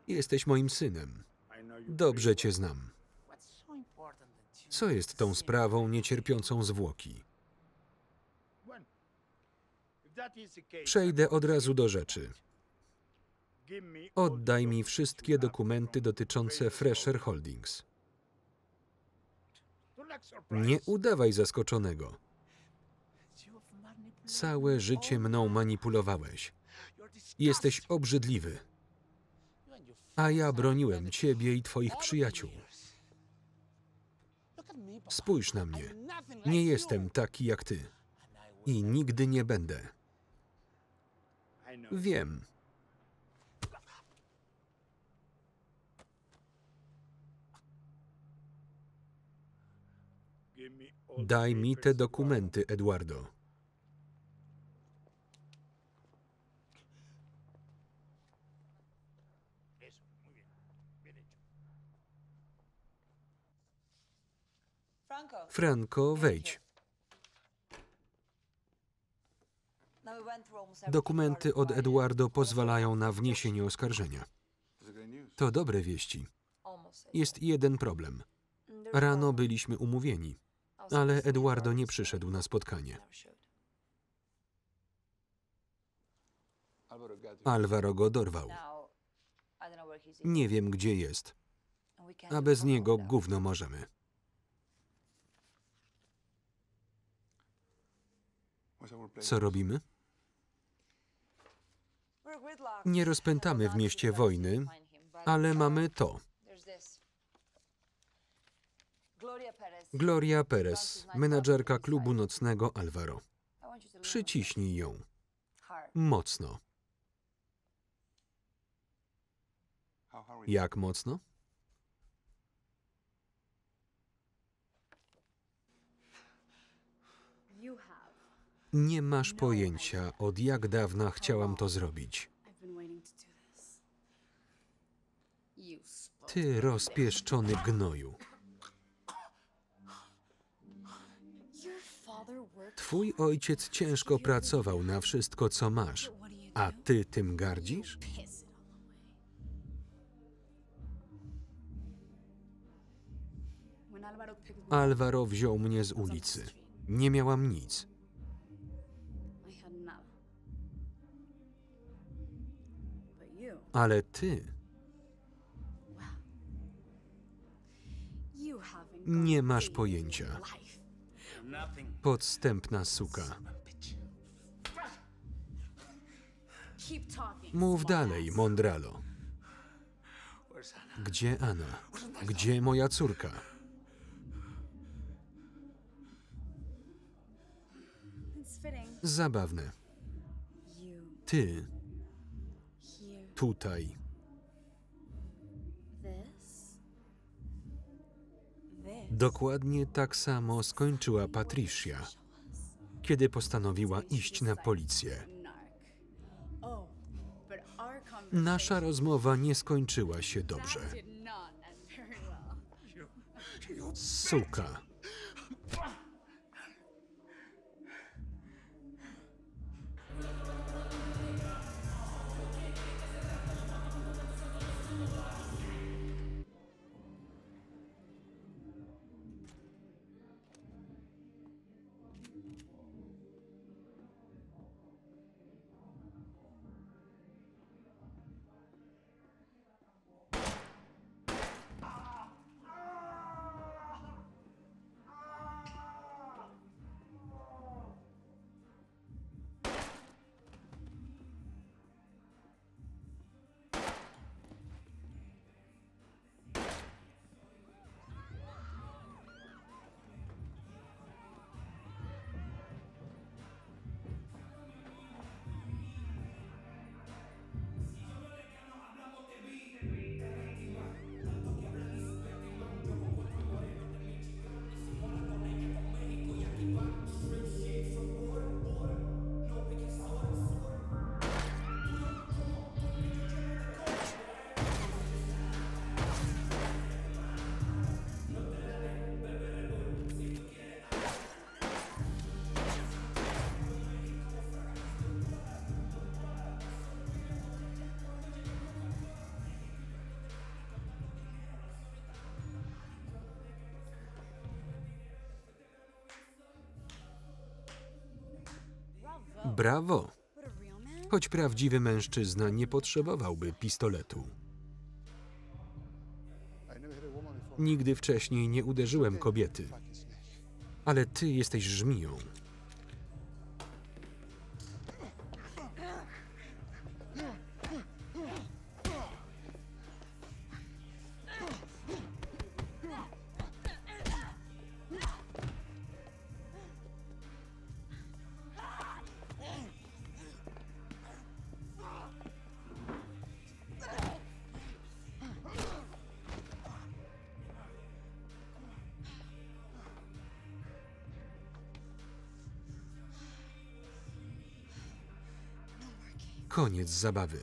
Jesteś moim synem. Dobrze cię znam. Co jest tą sprawą niecierpiącą zwłoki? Przejdę od razu do rzeczy. Oddaj mi wszystkie dokumenty dotyczące Fresher Holdings. Nie udawaj zaskoczonego. Całe życie mną manipulowałeś. Jesteś obrzydliwy. A ja broniłem ciebie i twoich przyjaciół. Spójrz na mnie. Nie jestem taki jak ty. I nigdy nie będę. Wiem. Daj mi te dokumenty, Eduardo. Franco, wejdź. Dokumenty od Eduardo pozwalają na wniesienie oskarżenia. To dobre wieści. Jest jeden problem. Rano byliśmy umówieni, ale Eduardo nie przyszedł na spotkanie. Alvaro go dorwał. Nie wiem, gdzie jest, a bez niego gówno możemy. Co robimy? Nie rozpętamy w mieście wojny, ale mamy to. Gloria Perez, menadżerka klubu nocnego Alvaro. Przyciśnij ją. Mocno. Jak mocno? Nie masz pojęcia, od jak dawna chciałam to zrobić. Ty rozpieszczony gnoju. Twój ojciec ciężko pracował na wszystko, co masz, a ty tym gardzisz? Alvaro wziął mnie z ulicy. Nie miałam nic. Ale ty... Nie masz pojęcia. Podstępna suka. Mów dalej, Mondralo. Gdzie Anna? Gdzie moja córka? Zabawne. Ty... Tutaj. Dokładnie tak samo skończyła Patricia, kiedy postanowiła iść na policję. Nasza rozmowa nie skończyła się dobrze. Suka. Brawo! Choć prawdziwy mężczyzna nie potrzebowałby pistoletu. Nigdy wcześniej nie uderzyłem kobiety. Ale ty jesteś żmiją. Koniec zabawy.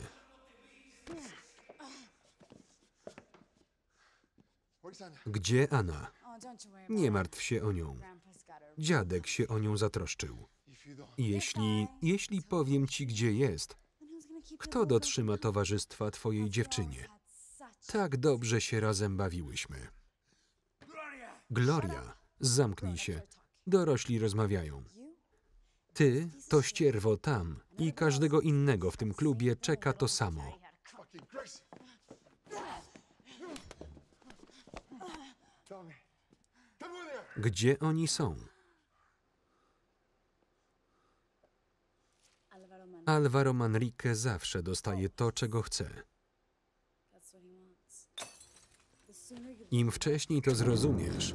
Gdzie Anna? Nie martw się o nią. Dziadek się o nią zatroszczył. Jeśli, jeśli powiem ci, gdzie jest, kto dotrzyma towarzystwa twojej dziewczynie? Tak dobrze się razem bawiłyśmy. Gloria, zamknij się. Dorośli rozmawiają. Ty, to ścierwo tam i każdego innego w tym klubie czeka to samo. Gdzie oni są? Alvaro Manrique zawsze dostaje to, czego chce. Im wcześniej to zrozumiesz,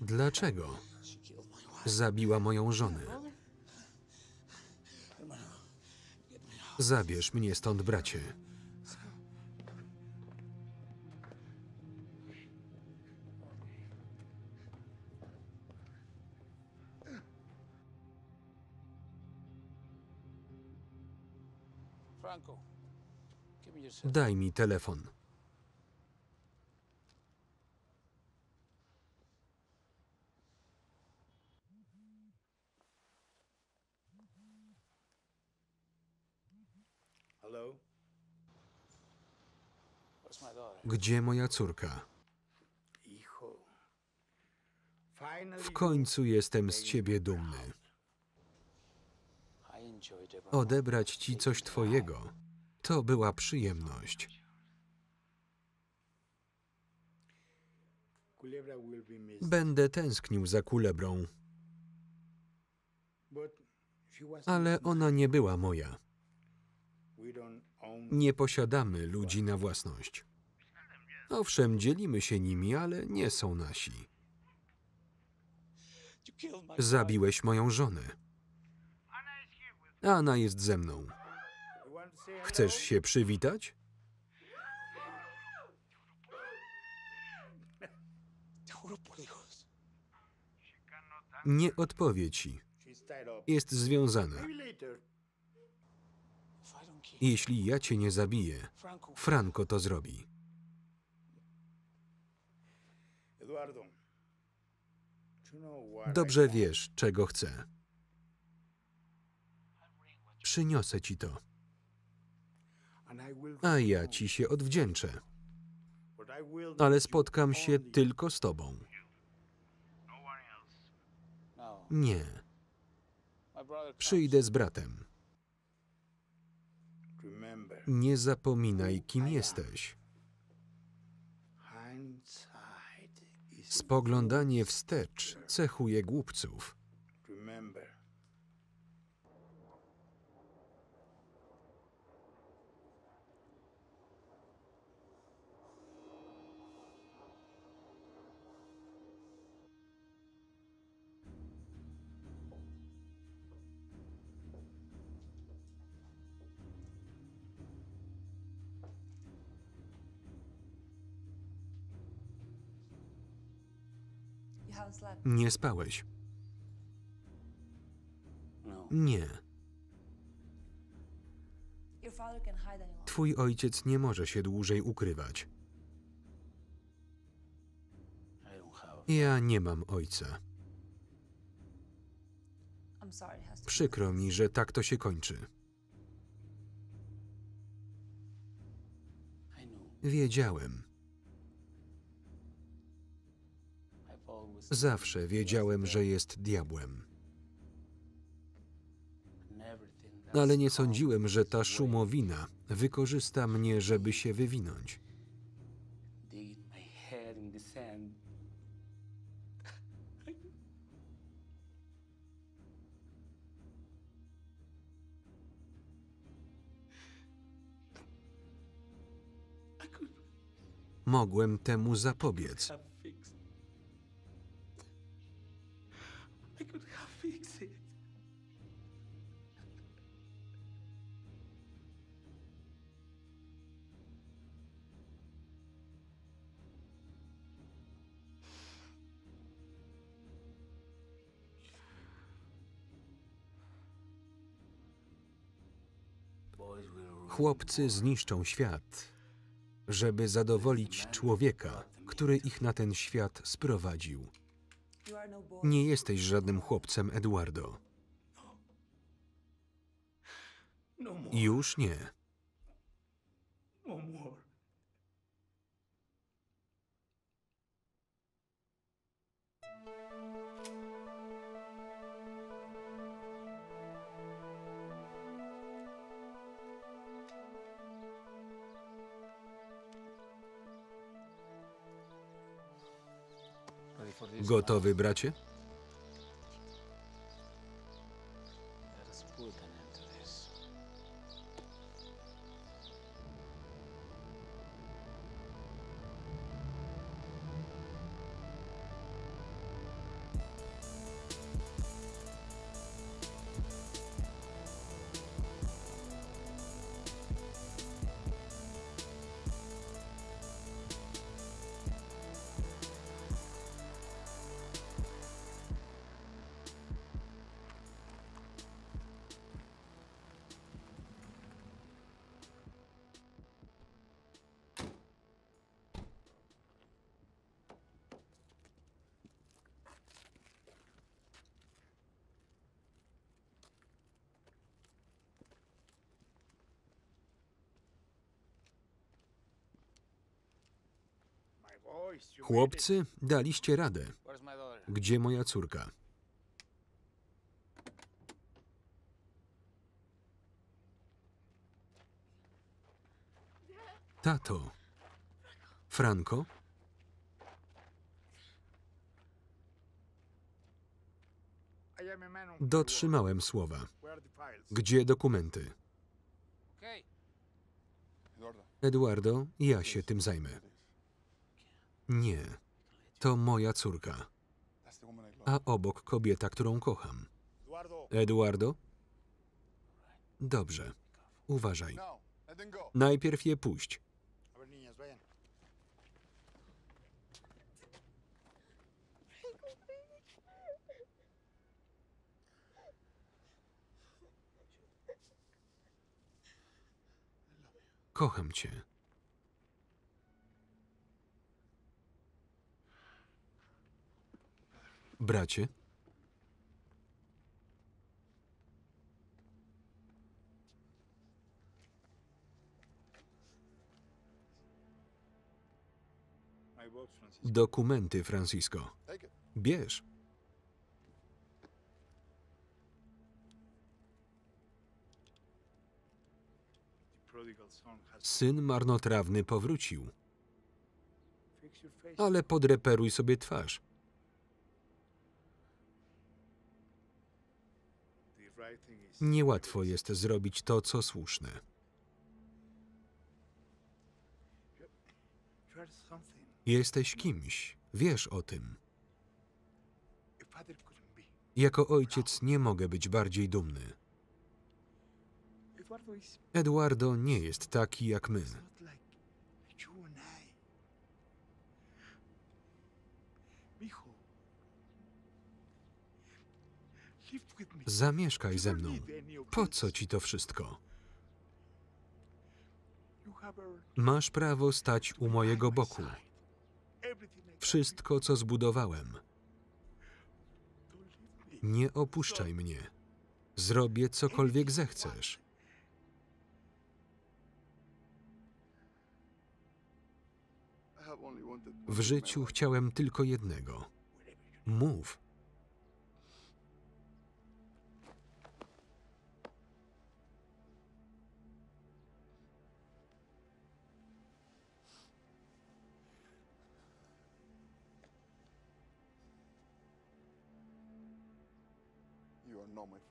dlaczego zabiła moją żonę? Zabierz mnie stąd, bracie. Daj mi telefon. Gdzie moja córka? W końcu jestem z ciebie dumny. Odebrać ci coś twojego to była przyjemność. Będę tęsknił za Culebrą, ale ona nie była moja. Nie posiadamy ludzi na własność. Owszem, dzielimy się nimi, ale nie są nasi. Zabiłeś moją żonę. Anna jest ze mną. Chcesz się przywitać? Nie odpowie ci. Jest związana. Jeśli ja cię nie zabiję, Franco to zrobi. Dobrze wiesz, czego chcę. Przyniosę ci to. A ja ci się odwdzięczę. Ale spotkam się tylko z tobą. Nie. Przyjdę z bratem. Nie zapominaj, kim jesteś. Spoglądanie wstecz cechuje głupców. Nie spałeś. Nie. Twój ojciec nie może się dłużej ukrywać. Ja nie mam ojca. Przykro mi, że tak to się kończy. Wiedziałem. Zawsze wiedziałem, że jest diabłem. Ale nie sądziłem, że ta szumowina wykorzysta mnie, żeby się wywinąć. Mogłem temu zapobiec. Chłopcy zniszczą świat, żeby zadowolić człowieka, który ich na ten świat sprowadził. Nie jesteś żadnym chłopcem, Eduardo. Już nie. Gotowy, bracie? Chłopcy, daliście radę. Gdzie moja córka? Tato. Franco? Dotrzymałem słowa. Gdzie dokumenty? Eduardo, ja się tym zajmę. Nie, to moja córka, a obok kobieta, którą kocham. Eduardo? Dobrze, uważaj. Najpierw je puść. Kocham cię. Bracie? Dokumenty, Francisco. Bierz. Syn marnotrawny powrócił. Ale podreperuj sobie twarz. Niełatwo jest zrobić to, co słuszne. Jesteś kimś, wiesz o tym. Jako ojciec nie mogę być bardziej dumny. Eduardo nie jest taki jak my. Zamieszkaj ze mną. Po co ci to wszystko? Masz prawo stać u mojego boku. Wszystko, co zbudowałem. Nie opuszczaj mnie. Zrobię cokolwiek zechcesz. W życiu chciałem tylko jednego. move.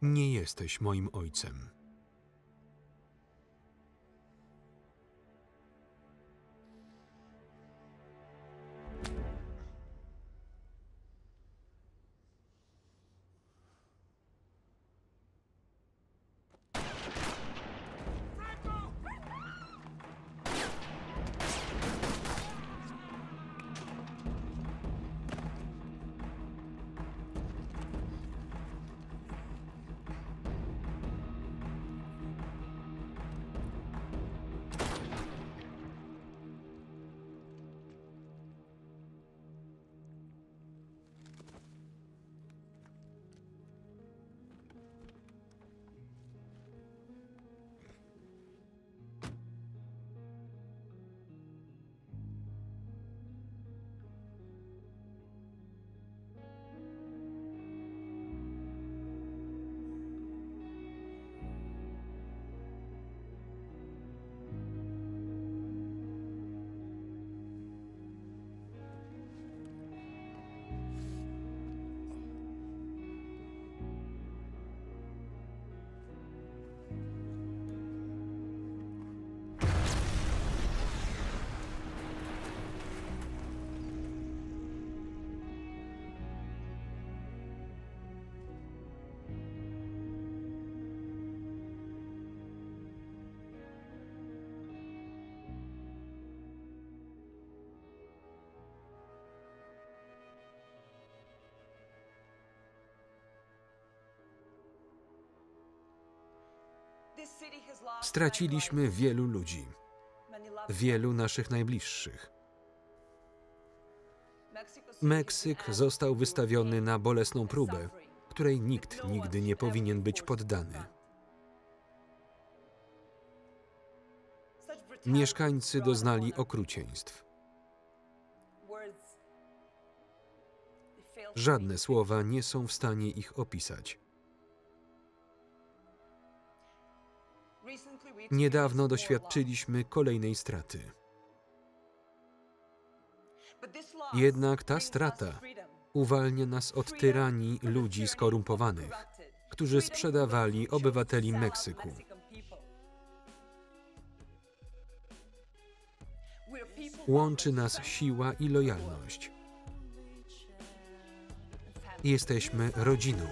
Nie jesteś moim ojcem. Straciliśmy wielu ludzi, wielu naszych najbliższych. Meksyk został wystawiony na bolesną próbę, której nikt nigdy nie powinien być poddany. Mieszkańcy doznali okrucieństw. Żadne słowa nie są w stanie ich opisać. Niedawno doświadczyliśmy kolejnej straty. Jednak ta strata uwalnia nas od tyranii ludzi skorumpowanych, którzy sprzedawali obywateli Meksyku. Łączy nas siła i lojalność. Jesteśmy rodziną.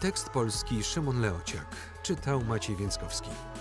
Tekst polski Szymon Leociak. Czytał Maciej Więckowski.